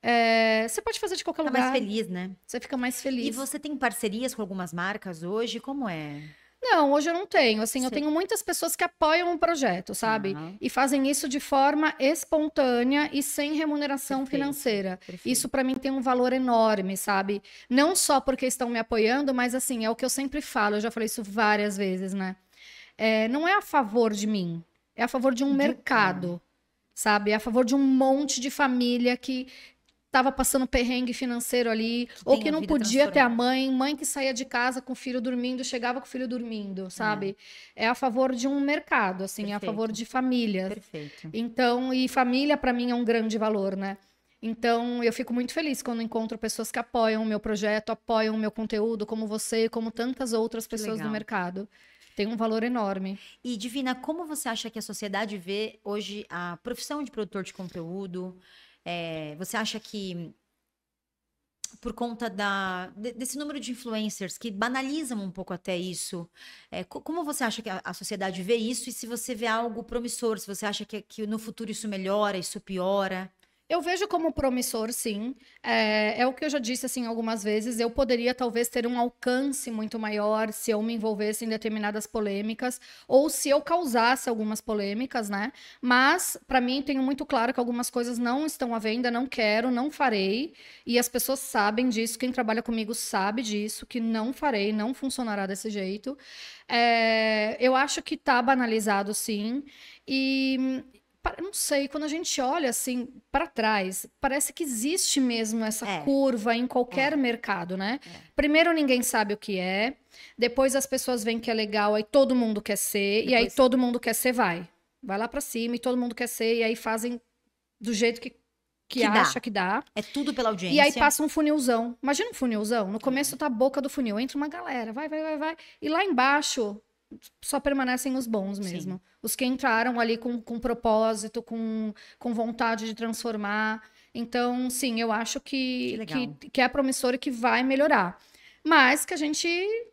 É, você pode fazer de qualquer lugar. Fica mais feliz, né? Você fica mais feliz. E você tem parcerias com algumas marcas hoje? Como é? Não, hoje eu não tenho, assim, sim. Eu tenho muitas pessoas que apoiam o projeto, sabe? Uhum. E fazem isso de forma espontânea e sem remuneração perfeito, financeira. Perfeito. Isso pra mim tem um valor enorme, sabe? Não só porque estão me apoiando, mas assim, é o que eu sempre falo, eu já falei isso várias vezes, né? É, não é a favor de mim, é a favor de um de mercado, cara. Sabe? É a favor de um monte de família que... Tava passando perrengue financeiro ali, que ou que não podia ter a mãe, mãe que saía de casa com o filho dormindo, chegava com o filho dormindo, sabe? É, é a favor de um mercado, assim, perfeito. É a favor de famílias. Perfeito. Então, e família para mim é um grande valor, né? Então, eu fico muito feliz quando encontro pessoas que apoiam o meu projeto, apoiam o meu conteúdo, como você, como tantas outras pessoas do mercado. Tem um valor enorme. E, Divina, como você acha que a sociedade vê hoje a profissão de produtor de conteúdo? É, você acha que por conta da, desse número de influencers que banalizam um pouco até isso, é, como você acha que a, a sociedade vê isso e se você vê algo promissor, se você acha que, que no futuro isso melhora, isso piora? Eu vejo como promissor, sim. É, é o que eu já disse, assim, algumas vezes. Eu poderia, talvez, ter um alcance muito maior se eu me envolvesse em determinadas polêmicas ou se eu causasse algumas polêmicas, né? Mas, para mim, tenho muito claro que algumas coisas não estão à venda, não quero, não farei. E as pessoas sabem disso, quem trabalha comigo sabe disso, que não farei, não funcionará desse jeito. É, eu acho que tá banalizado, sim. E... não sei, quando a gente olha assim para trás, parece que existe mesmo essa é. curva em qualquer é. mercado, né? É. Primeiro ninguém sabe o que é, depois as pessoas veem que é legal, aí todo mundo quer ser, depois... e aí todo mundo quer ser, vai. Vai lá para cima e todo mundo quer ser, e aí fazem do jeito que Que, que acha dá. que dá. É tudo pela audiência. E aí passa um funilzão. Imagina um funilzão. No começo tá a boca do funil. Entra uma galera. Vai, vai, vai, vai. E lá embaixo... só permanecem os bons mesmo. Sim. Os que entraram ali com, com propósito, com, com vontade de transformar. Então, sim, eu acho que, que, que, que é promissor e que vai melhorar. Mas que a gente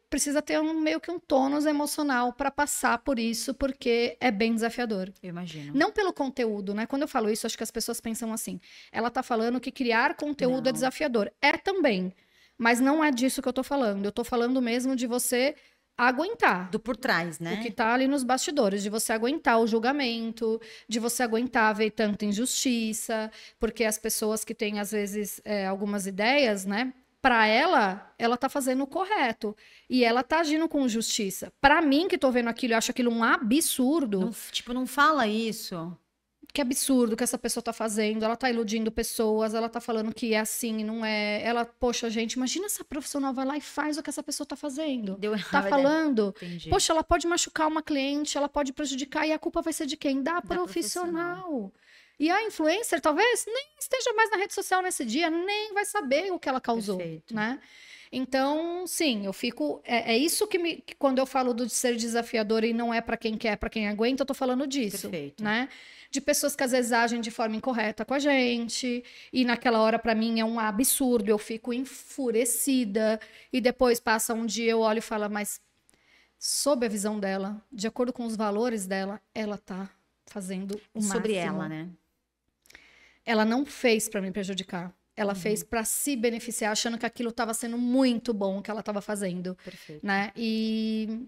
precisa ter um, meio que um tônus emocional para passar por isso, porque é bem desafiador. Eu imagino. Não pelo conteúdo, né? Quando eu falo isso, acho que as pessoas pensam assim. Ela tá falando que criar conteúdo não. é desafiador. É também. Mas não é disso que eu tô falando. Eu tô falando mesmo de você... aguentar. Do por trás, né? O que tá ali nos bastidores, de você aguentar o julgamento, de você aguentar ver tanta injustiça, porque as pessoas que têm, às vezes, é, algumas ideias, né? Pra ela, ela tá fazendo o correto. E ela tá agindo com justiça. Pra mim, que tô vendo aquilo, eu acho aquilo um absurdo. Não, tipo, não fala isso. Que absurdo que essa pessoa tá fazendo, ela tá iludindo pessoas, ela tá falando que é assim, não é... Ela, poxa, gente, imagina essa profissional vai lá e faz o que essa pessoa tá fazendo. Deu errado, tá falando. Entendi. Poxa, ela pode machucar uma cliente, ela pode prejudicar, e a culpa vai ser de quem? Da, da profissional. profissional. E a influencer, talvez, nem esteja mais na rede social nesse dia, nem vai saber o que ela causou, Perfeito. né? Então, sim, eu fico... É, é isso que, me, que quando eu falo do de ser desafiador e não é pra quem quer, pra quem aguenta, eu tô falando disso, Perfeito. né? De pessoas que às vezes agem de forma incorreta com a gente, e naquela hora pra mim é um absurdo, eu fico enfurecida, e depois passa um dia, eu olho e falo, mas sob a visão dela, de acordo com os valores dela, ela tá fazendo o máximo. Sobre ela, né? Ela não fez pra me prejudicar. Ela uhum. fez para se beneficiar, achando que aquilo estava sendo muito bom, que ela estava fazendo. Perfeito. Né? E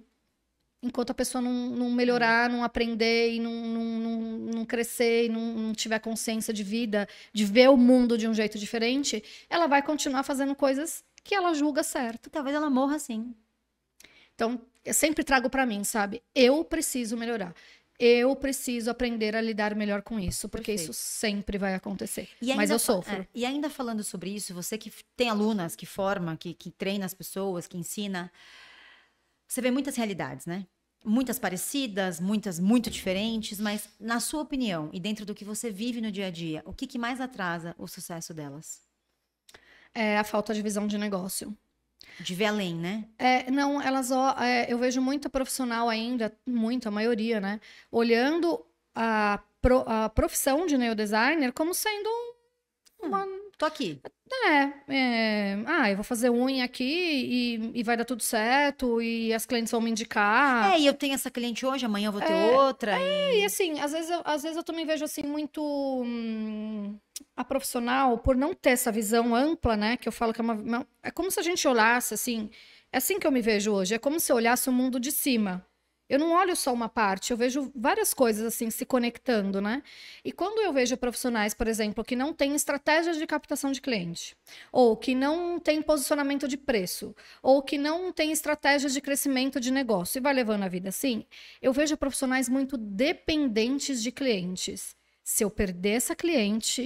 enquanto a pessoa não, não melhorar, uhum. não aprender, e não, não, não, não crescer, e não, não tiver consciência de vida, de ver o mundo de um jeito diferente, ela vai continuar fazendo coisas que ela julga certo. Talvez ela morra assim. Então, eu sempre trago para mim, sabe? Eu preciso melhorar. Eu preciso aprender a lidar melhor com isso, porque Perfeito. isso sempre vai acontecer. Ainda, mas eu sofro. É, e ainda falando sobre isso, você que tem alunas, que forma, que, que treina as pessoas, que ensina, você vê muitas realidades, né? Muitas parecidas, muitas muito diferentes, mas na sua opinião e dentro do que você vive no dia a dia, o que, que mais atrasa o sucesso delas? É a falta de visão de negócio. De ver além, né? É, não, elas... Ó, é, eu vejo muita profissional ainda, muita, a maioria, né? Olhando a, pro, a profissão de neodesigner como sendo uma... Hum, tô aqui. É, é... Ah, eu vou fazer unha aqui e, e vai dar tudo certo e as clientes vão me indicar. É, e eu tenho essa cliente hoje, amanhã eu vou ter é, outra. É, e... e assim, às vezes, eu, às vezes eu também vejo assim muito... Hum... a profissional, por não ter essa visão ampla, né, que eu falo que é uma... É como se a gente olhasse, assim, é assim que eu me vejo hoje, é como se eu olhasse o mundo de cima. Eu não olho só uma parte, eu vejo várias coisas, assim, se conectando, né? E quando eu vejo profissionais, por exemplo, que não têm estratégias de captação de cliente, ou que não têm posicionamento de preço, ou que não têm estratégias de crescimento de negócio, e vai levando a vida assim, eu vejo profissionais muito dependentes de clientes. Se eu perder essa cliente...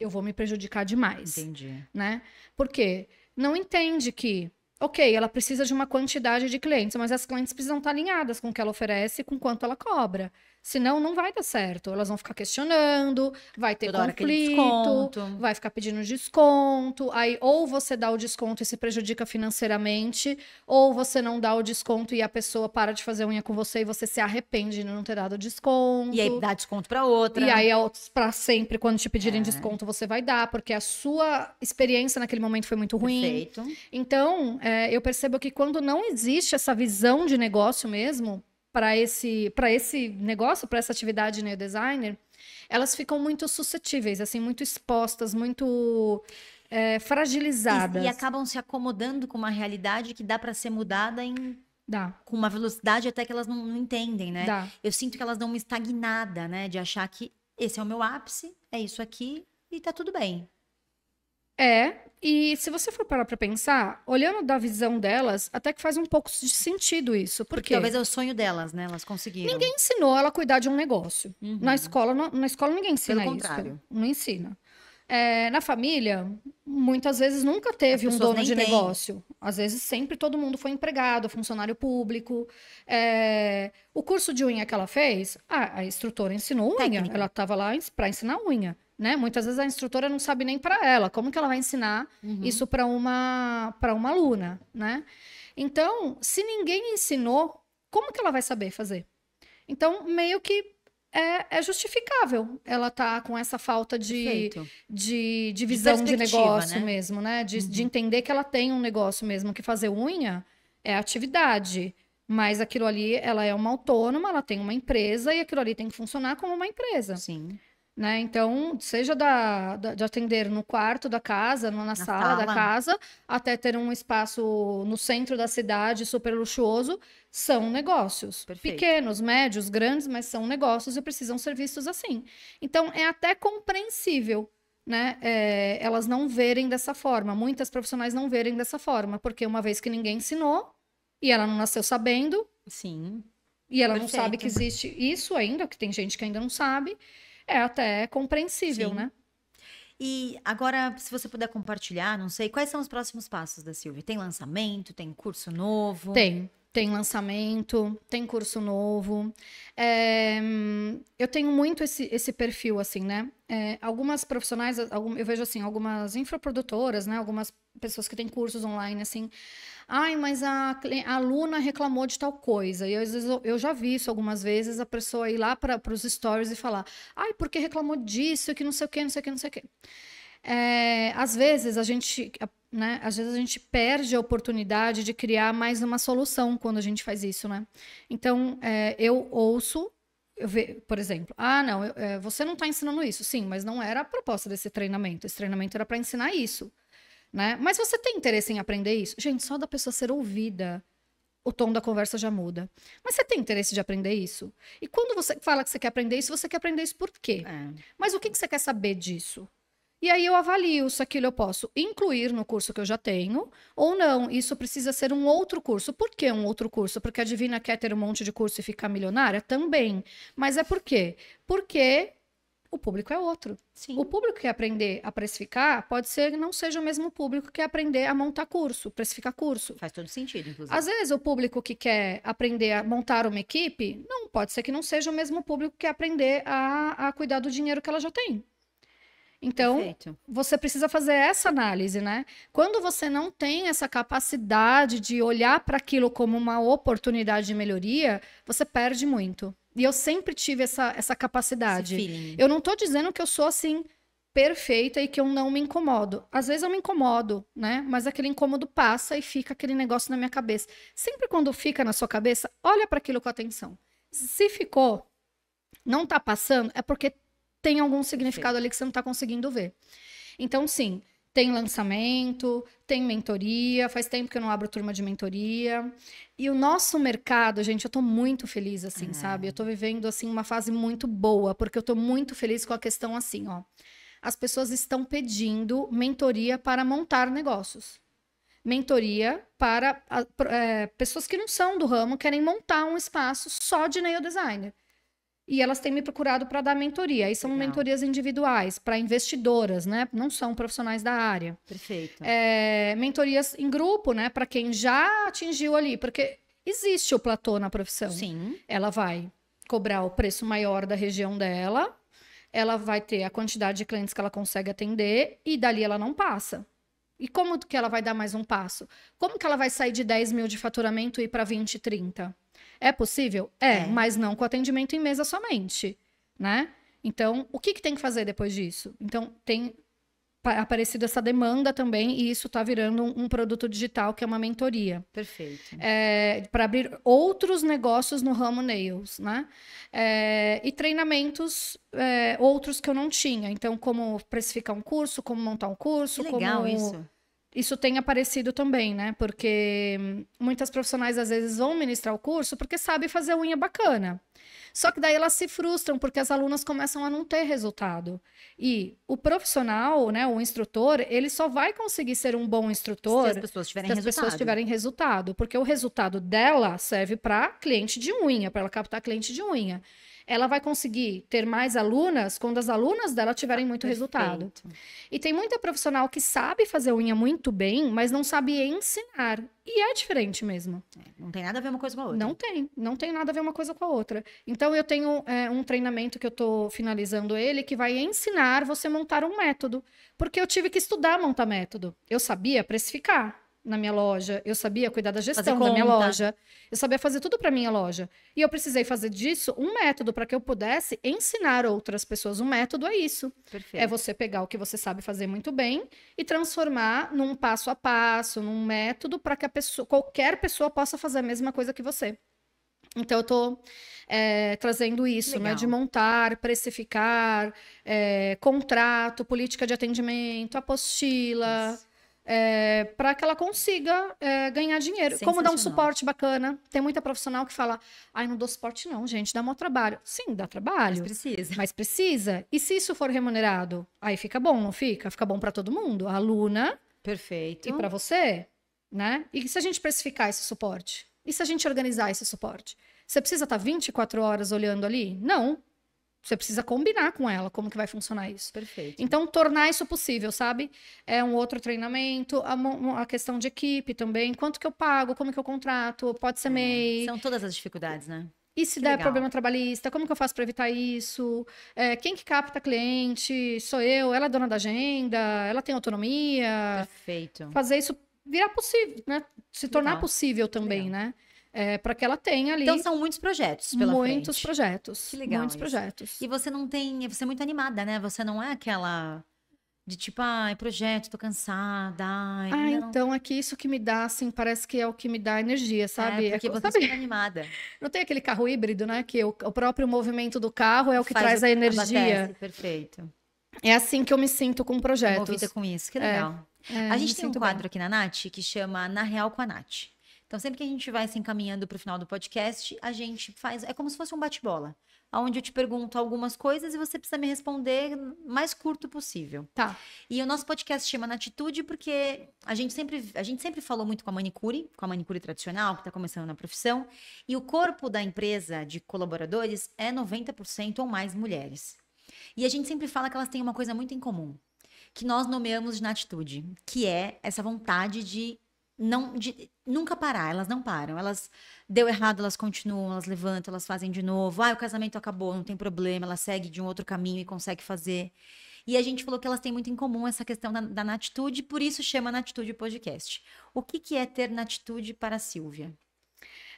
eu vou me prejudicar demais. Entendi. Né? Porque não entende que, ok, ela precisa de uma quantidade de clientes, mas as clientes precisam estar alinhadas com o que ela oferece e com quanto ela cobra. Senão, não vai dar certo. Elas vão ficar questionando, vai ter Toda conflito, vai ficar pedindo desconto. Aí, ou você dá o desconto e se prejudica financeiramente, ou você não dá o desconto e a pessoa para de fazer unha com você e você se arrepende de não ter dado o desconto. E aí, dá desconto pra outra. E aí, pra sempre, quando te pedirem é. desconto, você vai dar, porque a sua experiência naquele momento foi muito ruim. Perfeito. Então, é, eu percebo que quando não existe essa visão de negócio mesmo... para esse, para esse negócio, para essa atividade nail designer, elas ficam muito suscetíveis, assim, muito expostas, muito é, fragilizadas. E, e acabam se acomodando com uma realidade que dá para ser mudada em... Dá. Com uma velocidade até que elas não, não entendem, né? Dá. Eu sinto que elas dão uma estagnada, né? De achar que esse é o meu ápice, é isso aqui e tá tudo bem. É, e se você for parar pra pensar, olhando da visão delas, até que faz um pouco de sentido isso. Por Porque talvez é o sonho delas, né? Elas conseguiram. Ninguém ensinou ela a cuidar de um negócio. Uhum. Na escola, na, na escola ninguém ensina isso. Pelo contrário. Isso. Não ensina. É, na família, muitas vezes nunca teve um dono de negócio. Às vezes sempre todo mundo foi empregado, funcionário público. É, o curso de unha que ela fez, a, a instrutora ensinou unha. Ela estava lá para ensinar unha. Né? Muitas vezes a instrutora não sabe nem para ela. Como que ela vai ensinar uhum. isso para uma, para uma aluna? Né? Então, se ninguém ensinou, como que ela vai saber fazer? Então, meio que... É, é justificável ela tá com essa falta de, de, de visão de, de negócio, né? mesmo, né? De, uhum. de entender que ela tem um negócio mesmo, que fazer unha é atividade, mas aquilo ali, ela é uma autônoma, ela tem uma empresa e aquilo ali tem que funcionar como uma empresa. Sim. Né? Então, seja da, da, de atender no quarto da casa, na, na, na sala, sala da casa, até ter um espaço no centro da cidade super luxuoso, são negócios. Perfeito. Pequenos, médios, grandes, mas são negócios e precisam ser vistos assim. Então, é até compreensível, né? É, elas não verem dessa forma, muitas profissionais não verem dessa forma, porque uma vez que ninguém ensinou, e ela não nasceu sabendo, sim, e ela Perfeito. Não sabe que existe isso ainda, que tem gente que ainda não sabe, é até compreensível, Sim. né? E agora, se você puder compartilhar, não sei, quais são os próximos passos da Silvia? Tem lançamento, tem curso novo? Tem, tem lançamento, tem curso novo. É, eu tenho muito esse, esse perfil, assim, né? É, algumas profissionais, eu vejo, assim, algumas infoprodutoras, né? Algumas pessoas que têm cursos online, assim... Ai, mas a, a aluna reclamou de tal coisa. E eu, às vezes, eu, eu já vi isso algumas vezes, a pessoa ir lá para os stories e falar: ai, porque reclamou disso, que não sei o que, não sei o que, não sei o que. É, às vezes a gente, né? Às vezes a gente perde a oportunidade de criar mais uma solução quando a gente faz isso, né? Então, é, eu ouço, eu ve, por exemplo, ah, não, eu, é, você não está ensinando isso. Sim, mas não era a proposta desse treinamento. Esse treinamento era para ensinar isso. Né? Mas você tem interesse em aprender isso? Gente, só da pessoa ser ouvida, o tom da conversa já muda. Mas você tem interesse de aprender isso? E quando você fala que você quer aprender isso, você quer aprender isso por quê? É. Mas o que, que você quer saber disso? E aí eu avalio se aquilo eu posso incluir no curso que eu já tenho ou não. Isso precisa ser um outro curso. Por que um outro curso? Porque a Divina quer ter um monte de curso e ficar milionária? Também. Mas é por quê? Porque... o público é outro. Sim. O público que aprender a precificar pode ser que não seja o mesmo público que aprender a montar curso, precificar curso. Faz todo sentido, inclusive. Às vezes, o público que quer aprender a montar uma equipe, não pode ser que não seja o mesmo público que aprender a, a cuidar do dinheiro que ela já tem. Então, Perfeito. Você precisa fazer essa análise, né? Quando você não tem essa capacidade de olhar para aquilo como uma oportunidade de melhoria, você perde muito. E eu sempre tive essa, essa capacidade. Eu não tô dizendo que eu sou, assim, perfeita e que eu não me incomodo. Às vezes eu me incomodo, né? Mas aquele incômodo passa e fica aquele negócio na minha cabeça. Sempre quando fica na sua cabeça, olha para aquilo com atenção. Se ficou, não tá passando, é porque tem algum significado Sim. ali que você não tá conseguindo ver. Então, sim... Tem lançamento, tem mentoria, faz tempo que eu não abro turma de mentoria. E o nosso mercado, gente, eu tô muito feliz, assim, ah. sabe? Eu tô vivendo, assim, uma fase muito boa, porque eu tô muito feliz com a questão, assim, ó. As pessoas estão pedindo mentoria para montar negócios. Mentoria para é, pessoas que não são do ramo, querem montar um espaço só de nail designer. E elas têm me procurado para dar mentoria. Aí são Legal. Mentorias individuais, para investidoras, né? Não são profissionais da área. Perfeito. É, mentorias em grupo, né? Para quem já atingiu ali. Porque existe o platô na profissão. Sim. Ela vai cobrar o preço maior da região dela. Ela vai ter a quantidade de clientes que ela consegue atender. E dali ela não passa. E como que ela vai dar mais um passo? Como que ela vai sair de dez mil de faturamento e ir para vinte, trinta? É possível? É, é, mas não com atendimento em mesa somente, né? Então, o que, que tem que fazer depois disso? Então, tem aparecido essa demanda também, e isso está virando um, um produto digital, que é uma mentoria. Perfeito. É, para abrir outros negócios no ramo nails, né? É, e treinamentos, é, outros que eu não tinha. Então, como precificar um curso, como montar um curso. Que legal como... isso. Isso tem aparecido também, né? Porque muitas profissionais, às vezes, vão ministrar o curso porque sabem fazer unha bacana. Só que daí elas se frustram, porque as alunas começam a não ter resultado. E o profissional, né, o instrutor, ele só vai conseguir ser um bom instrutor se as pessoas tiverem, se as resultado. Pessoas tiverem resultado. Porque o resultado dela serve para cliente de unha, para ela captar cliente de unha. Ela vai conseguir ter mais alunas quando as alunas dela tiverem muito Perfeito. Resultado. E tem muita profissional que sabe fazer unha muito bem, mas não sabe ensinar. E é diferente mesmo. Não tem nada a ver uma coisa com a outra. Não tem. Não tem nada a ver uma coisa com a outra. Então, eu tenho é, um treinamento que eu tô finalizando ele, que vai ensinar você a montar um método. Porque eu tive que estudar montar método. Eu sabia precificar na minha loja, eu sabia cuidar da gestão da minha loja, eu sabia fazer tudo para minha loja. E eu precisei fazer disso um método para que eu pudesse ensinar outras pessoas. Um método é isso. Perfeito. É você pegar o que você sabe fazer muito bem e transformar num passo a passo, num método para que a pessoa, qualquer pessoa possa fazer a mesma coisa que você. Então, eu tô é, trazendo isso, Legal. Né? De montar, precificar, é, contrato, política de atendimento, apostila... Isso. É, para que ela consiga é, ganhar dinheiro. Como dar um suporte bacana. Tem muita profissional que fala: ai, não dou suporte não, gente, dá mó trabalho. Sim, dá trabalho. Mas precisa. Mas precisa. E se isso for remunerado, aí fica bom, não fica? Fica bom para todo mundo. A aluna. Perfeito. E para você, né? E se a gente precificar esse suporte? E se a gente organizar esse suporte? Você precisa estar vinte e quatro horas olhando ali? Não. Você precisa combinar com ela como que vai funcionar isso. Perfeito. Então, tornar isso possível, sabe? É um outro treinamento, a, a questão de equipe também, quanto que eu pago, como que eu contrato, pode ser é, M E I. São todas as dificuldades, né? E se que der legal. Problema trabalhista, como que eu faço para evitar isso? É, quem que capta cliente? Sou eu? Ela é dona da agenda? Ela tem autonomia? Perfeito. Fazer isso virar possível, né? Se legal. Tornar possível também, legal. Né? É, para que ela tenha ali... Então, são muitos projetos pela frente. Muitos projetos. Que legal Muitos isso. projetos. E você não tem... Você é muito animada, né? Você não é aquela... De tipo, ai, ah, projeto, tô cansada. Ai, ah, não... então é que isso que me dá, assim, parece que é o que me dá energia, sabe? É, porque é, você sabe? Fica animada. Não tem aquele carro híbrido, né? Que o, o próprio movimento do carro é o que Faz traz o, a energia. Abastece, perfeito. É assim que eu me sinto com projetos. Envolvida com isso, que legal. É, é, a gente tem um quadro bem. Aqui na Nath que chama Na Real com a Nath. Então, sempre que a gente vai se encaminhando para o final do podcast, a gente faz... É como se fosse um bate-bola, onde eu te pergunto algumas coisas e você precisa me responder mais curto possível. Tá. E o nosso podcast chama Na Atitude porque a gente sempre, a gente sempre falou muito com a manicure, com a manicure tradicional, que está começando na profissão. E o corpo da empresa de colaboradores é noventa por cento ou mais mulheres. E a gente sempre fala que elas têm uma coisa muito em comum, que nós nomeamos de Na Atitude, que é essa vontade de... Não, de, nunca parar, elas não param. Elas deu errado, elas continuam, elas levantam, elas fazem de novo. Ah, o casamento acabou, não tem problema, ela segue de um outro caminho e consegue fazer. E a gente falou que elas têm muito em comum essa questão da, da Na Atitude, por isso chama Na Atitude Podcast. O que, que é ter Na Atitude para a Silvia?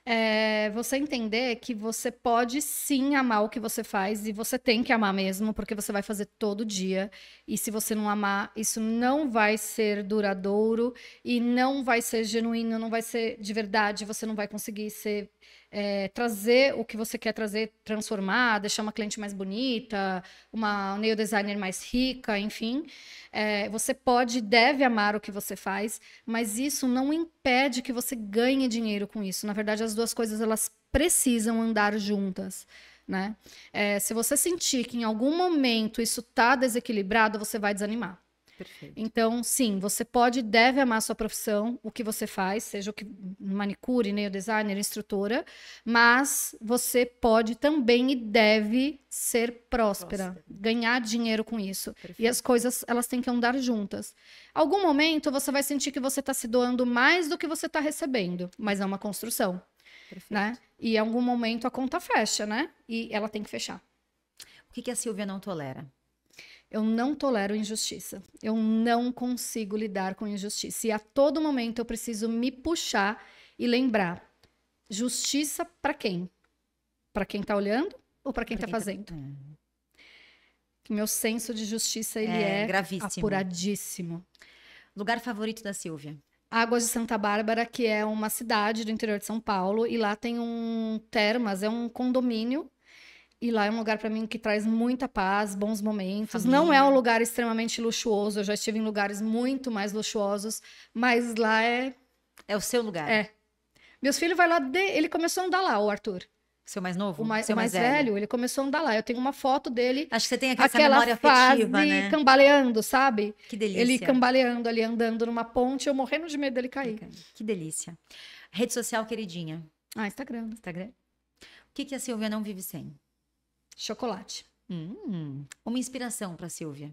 É você entender que você pode sim amar o que você faz, e você tem que amar mesmo, porque você vai fazer todo dia, e se você não amar, isso não vai ser duradouro e não vai ser genuíno, não vai ser de verdade, você não vai conseguir ser, é, trazer o que você quer trazer, transformar, deixar uma cliente mais bonita, uma nail designer mais rica, enfim. É, você pode e deve amar o que você faz, mas isso não impede que você ganhe dinheiro com isso. Na verdade, as duas coisas, elas precisam andar juntas, né? É, se você sentir que em algum momento isso tá desequilibrado, você vai desanimar. Perfeito. Então, sim, você pode e deve amar a sua profissão, o que você faz, seja o que manicure, nail designer, instrutora, mas você pode também e deve ser próspera, próspera. Ganhar dinheiro com isso. Perfeito. E as coisas, elas têm que andar juntas. Algum momento você vai sentir que você está se doando mais do que você está recebendo, mas é uma construção, né? E em algum momento a conta fecha, né? E ela tem que fechar. O que que a Silvia não tolera? Eu não tolero injustiça. Eu não consigo lidar com injustiça. E a todo momento eu preciso me puxar e lembrar. Justiça para quem? Para quem tá olhando ou para quem pra tá quem fazendo? Tá... Meu senso de justiça, ele é, é gravíssimo. Apuradíssimo. Lugar favorito da Silvia? Águas de Santa Bárbara, que é uma cidade do interior de São Paulo, e lá tem um termas, é um condomínio, e lá é um lugar para mim que traz muita paz, bons momentos. Família. Não é um lugar extremamente luxuoso, eu já estive em lugares muito mais luxuosos, mas lá é... É o seu lugar. É. Meus filhos vai lá, de... ele começou a andar lá, o Arthur. Seu mais novo? O mais, Seu o mais, mais velho. velho, ele começou a andar lá. Eu tenho uma foto dele. Acho que você tem aquela, aquela memória afetiva, né? Cambaleando, sabe? Que delícia. Ele cambaleando ali, andando numa ponte, eu morrendo de medo dele cair. Que delícia. Rede social queridinha? Ah, Instagram. Instagram. O que, que a Silvia não vive sem? Chocolate. Hum, uma inspiração para a Silvia?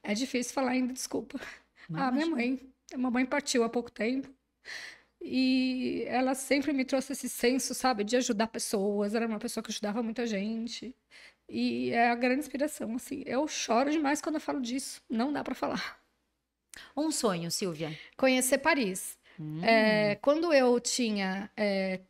É difícil falar ainda, desculpa. Mas... Ah, minha mãe. Minha mãe partiu há pouco tempo. E ela sempre me trouxe esse senso, sabe, de ajudar pessoas. Era uma pessoa que ajudava muita gente. E é a grande inspiração, assim. Eu choro demais quando eu falo disso. Não dá pra falar. Um sonho, Silvia? Conhecer Paris. Hum. É, quando eu tinha... É,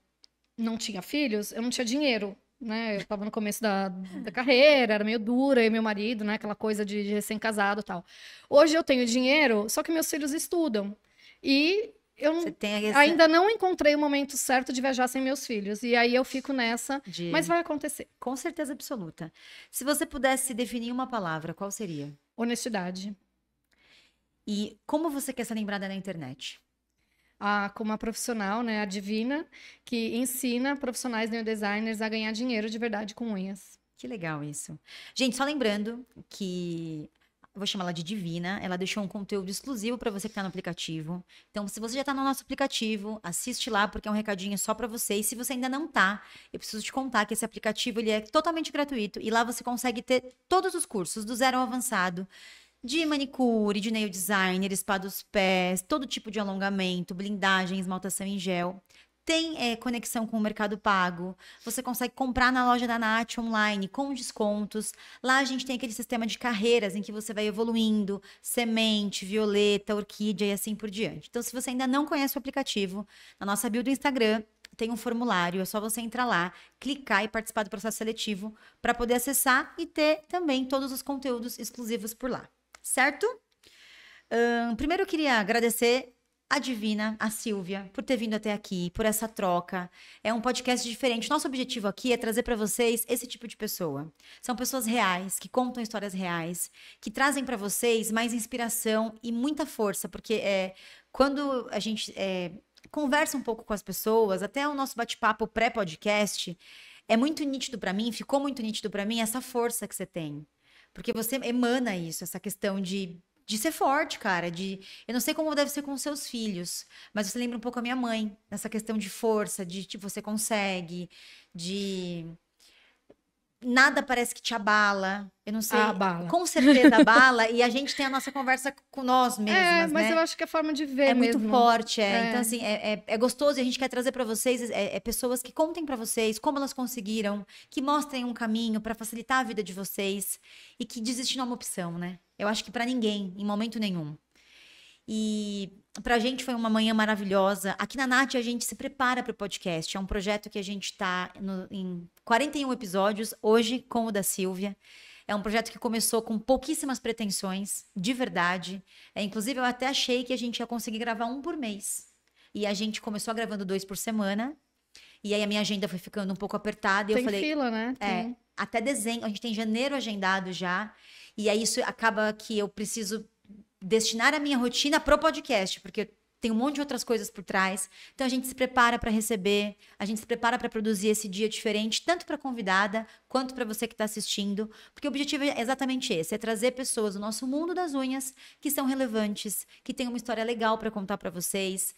não tinha filhos, eu não tinha dinheiro, né? Eu tava no começo da, da carreira, era meio dura, e meu marido, né? Aquela coisa de, de recém-casado e tal. Hoje eu tenho dinheiro, só que meus filhos estudam. E... Eu não, essa... ainda não encontrei o momento certo de viajar sem meus filhos. E aí eu fico nessa, de... mas vai acontecer. Com certeza absoluta. Se você pudesse definir uma palavra, qual seria? Honestidade. E como você quer ser lembrada na internet? Ah, como uma profissional, né, a Divina, que ensina profissionais neodesigners a ganhar dinheiro de verdade com unhas. Que legal isso. Gente, só lembrando que... Vou chamar ela de Divina. Ela deixou um conteúdo exclusivo para você que está no aplicativo. Então, se você já está no nosso aplicativo, assiste lá, porque é um recadinho só para você. E se você ainda não está, eu preciso te contar que esse aplicativo ele é totalmente gratuito. E lá você consegue ter todos os cursos, do zero ao avançado, de manicure, de nail design, spa dos pés, todo tipo de alongamento, blindagem, esmaltação em gel. Tem é, conexão com o Mercado Pago, você consegue comprar na loja da Nati online com descontos. Lá a gente tem aquele sistema de carreiras em que você vai evoluindo, semente, violeta, orquídea e assim por diante. Então, se você ainda não conhece o aplicativo, na nossa bio do Instagram tem um formulário, é só você entrar lá, clicar e participar do processo seletivo para poder acessar e ter também todos os conteúdos exclusivos por lá, certo? Hum, primeiro eu queria agradecer a Divina, a Silvia, por ter vindo até aqui, por essa troca. É um podcast diferente. Nosso objetivo aqui é trazer para vocês esse tipo de pessoa. São pessoas reais, que contam histórias reais, que trazem para vocês mais inspiração e muita força, porque é, quando a gente é, conversa um pouco com as pessoas, até o nosso bate-papo pré-podcast, é muito nítido para mim, ficou muito nítido para mim essa força que você tem. Porque você emana isso, essa questão de... De ser forte, cara. De... Eu não sei como deve ser com os seus filhos, mas você lembra um pouco a minha mãe. Nessa questão de força, de tipo, você consegue, de... Nada parece que te abala. Eu não sei. Abala. Com certeza abala. E a gente tem a nossa conversa com nós mesmas, né? É, mas né? Eu acho que é a forma de ver é mesmo. Muito forte, é. é. Então, assim, é, é, é gostoso. E a gente quer trazer para vocês é, é pessoas que contem para vocês como elas conseguiram, que mostrem um caminho para facilitar a vida de vocês e que desistir não é uma opção, né? Eu acho que para ninguém, em momento nenhum. E pra gente foi uma manhã maravilhosa. Aqui na Nath a gente se prepara para o podcast. É um projeto que a gente tá no, em quarenta e um episódios, hoje com o da Silvia. É um projeto que começou com pouquíssimas pretensões, de verdade. É, inclusive eu até achei que a gente ia conseguir gravar um por mês. E a gente começou gravando dois por semana. E aí a minha agenda foi ficando um pouco apertada. E tem eu falei, fila, né? É, até dezembro, a gente tem janeiro agendado já. E aí isso acaba que eu preciso destinar a minha rotina pro podcast, porque tem um monte de outras coisas por trás. Então a gente se prepara para receber, a gente se prepara para produzir esse dia diferente, tanto para convidada quanto para você que está assistindo, porque o objetivo é exatamente esse, é trazer pessoas do nosso mundo das unhas que são relevantes, que têm uma história legal para contar para vocês.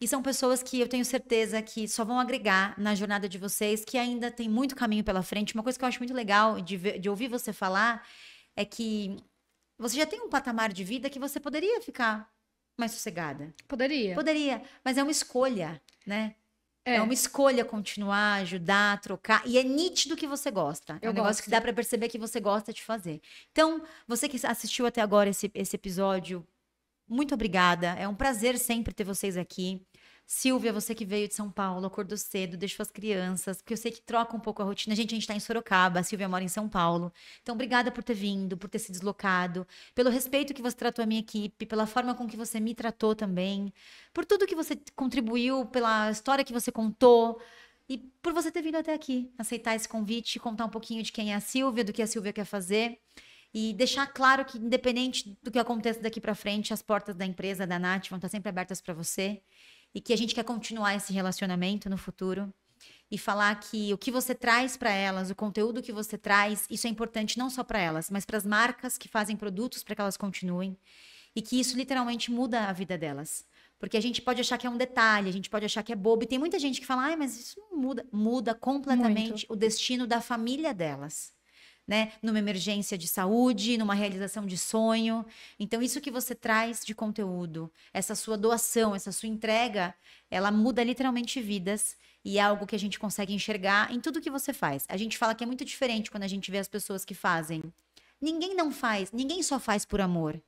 E são pessoas que eu tenho certeza que só vão agregar na jornada de vocês, que ainda tem muito caminho pela frente. Uma coisa que eu acho muito legal de, ver, de ouvir você falar é que você já tem um patamar de vida que você poderia ficar mais sossegada. Poderia. Poderia, mas é uma escolha, né? É, é uma escolha continuar, ajudar, trocar. E é nítido que você gosta. Eu é um gosto. Negócio que dá pra perceber que você gosta de fazer. Então, você que assistiu até agora esse, esse episódio, muito obrigada. É um prazer sempre ter vocês aqui. Silvia, você que veio de São Paulo, acordou cedo, deixou as crianças, porque eu sei que troca um pouco a rotina. Gente, a gente tá em Sorocaba, a Silvia mora em São Paulo. Então, obrigada por ter vindo, por ter se deslocado, pelo respeito que você tratou a minha equipe, pela forma com que você me tratou também, por tudo que você contribuiu, pela história que você contou. E por você ter vindo até aqui, aceitar esse convite, contar um pouquinho de quem é a Silvia, do que a Silvia quer fazer. E deixar claro que, independente do que aconteça daqui para frente, as portas da empresa, da Nath, vão estar sempre abertas para você. E que a gente quer continuar esse relacionamento no futuro. E falar que o que você traz para elas, o conteúdo que você traz, isso é importante não só para elas, mas para as marcas que fazem produtos para que elas continuem. E que isso literalmente muda a vida delas. Porque a gente pode achar que é um detalhe, a gente pode achar que é bobo. E tem muita gente que fala, ai, mas isso não muda. Muda completamente muito o destino da família delas, né? Numa emergência de saúde, numa realização de sonho. Então, isso que você traz de conteúdo, essa sua doação, essa sua entrega, ela muda literalmente vidas. E é algo que a gente consegue enxergar em tudo que você faz. A gente fala que é muito diferente quando a gente vê as pessoas que fazem. Ninguém não faz, ninguém só faz por amor.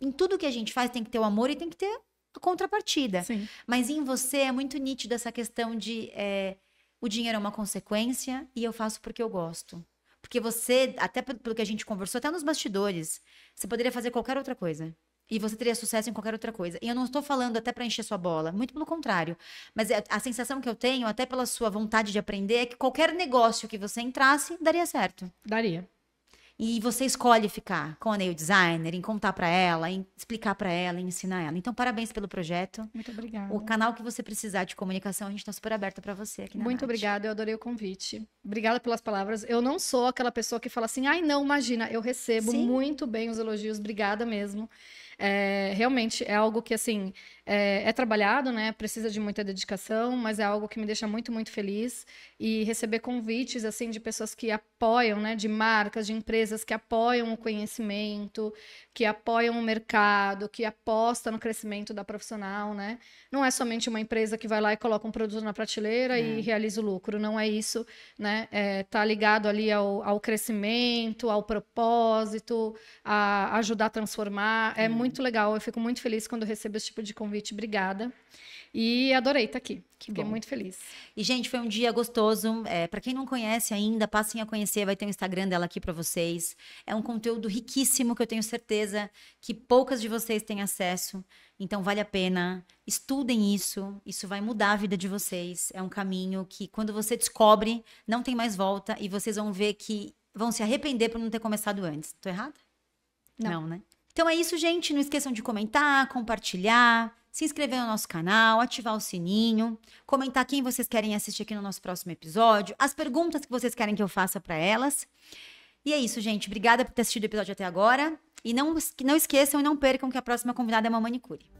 Em tudo que a gente faz tem que ter o amor e tem que ter a contrapartida. Sim. Mas em você é muito nítido essa questão de é, o dinheiro é uma consequência e eu faço porque eu gosto. Porque você, até pelo que a gente conversou, até nos bastidores, você poderia fazer qualquer outra coisa. E você teria sucesso em qualquer outra coisa. E eu não estou falando até para encher sua bola, muito pelo contrário. Mas a sensação que eu tenho, até pela sua vontade de aprender, é que qualquer negócio que você entrasse, daria certo. Daria. E você escolhe ficar com a nail designer, em contar para ela, em explicar para ela, em ensinar ela. Então, parabéns pelo projeto. Muito obrigada. O canal que você precisar de comunicação, a gente está super aberta para você aqui na Muito Nath. Obrigada, eu adorei o convite. Obrigada pelas palavras. Eu não sou aquela pessoa que fala assim, ai não, imagina, eu recebo Sim. muito bem os elogios, obrigada mesmo. É, realmente é algo que, assim, é, é trabalhado, né? Precisa de muita dedicação, mas é algo que me deixa muito, muito feliz. E receber convites, assim, de pessoas que apoiam, né? De marcas, de empresas que apoiam o conhecimento, que apoiam o mercado, que apostam no crescimento da profissional, né? Não é somente uma empresa que vai lá e coloca um produto na prateleira é. e realiza o lucro. Não é isso, né? É, tá ligado ali ao, ao crescimento, ao propósito, a ajudar a transformar. É, é. muito Muito legal, eu fico muito feliz quando eu recebo esse tipo de convite, obrigada. E adorei estar aqui, que fiquei bom. Muito feliz. E gente, foi um dia gostoso, é, para quem não conhece ainda, passem a conhecer, vai ter o Instagram dela aqui para vocês. É um conteúdo riquíssimo que eu tenho certeza que poucas de vocês têm acesso, então vale a pena, estudem isso, isso vai mudar a vida de vocês. É um caminho que quando você descobre, não tem mais volta e vocês vão ver que vão se arrepender por não ter começado antes. Tô errada? Não, não né? Então é isso, gente. Não esqueçam de comentar, compartilhar, se inscrever no nosso canal, ativar o sininho, comentar quem vocês querem assistir aqui no nosso próximo episódio, as perguntas que vocês querem que eu faça para elas. E é isso, gente. Obrigada por ter assistido o episódio até agora. E não, não esqueçam e não percam que a próxima convidada é uma manicure.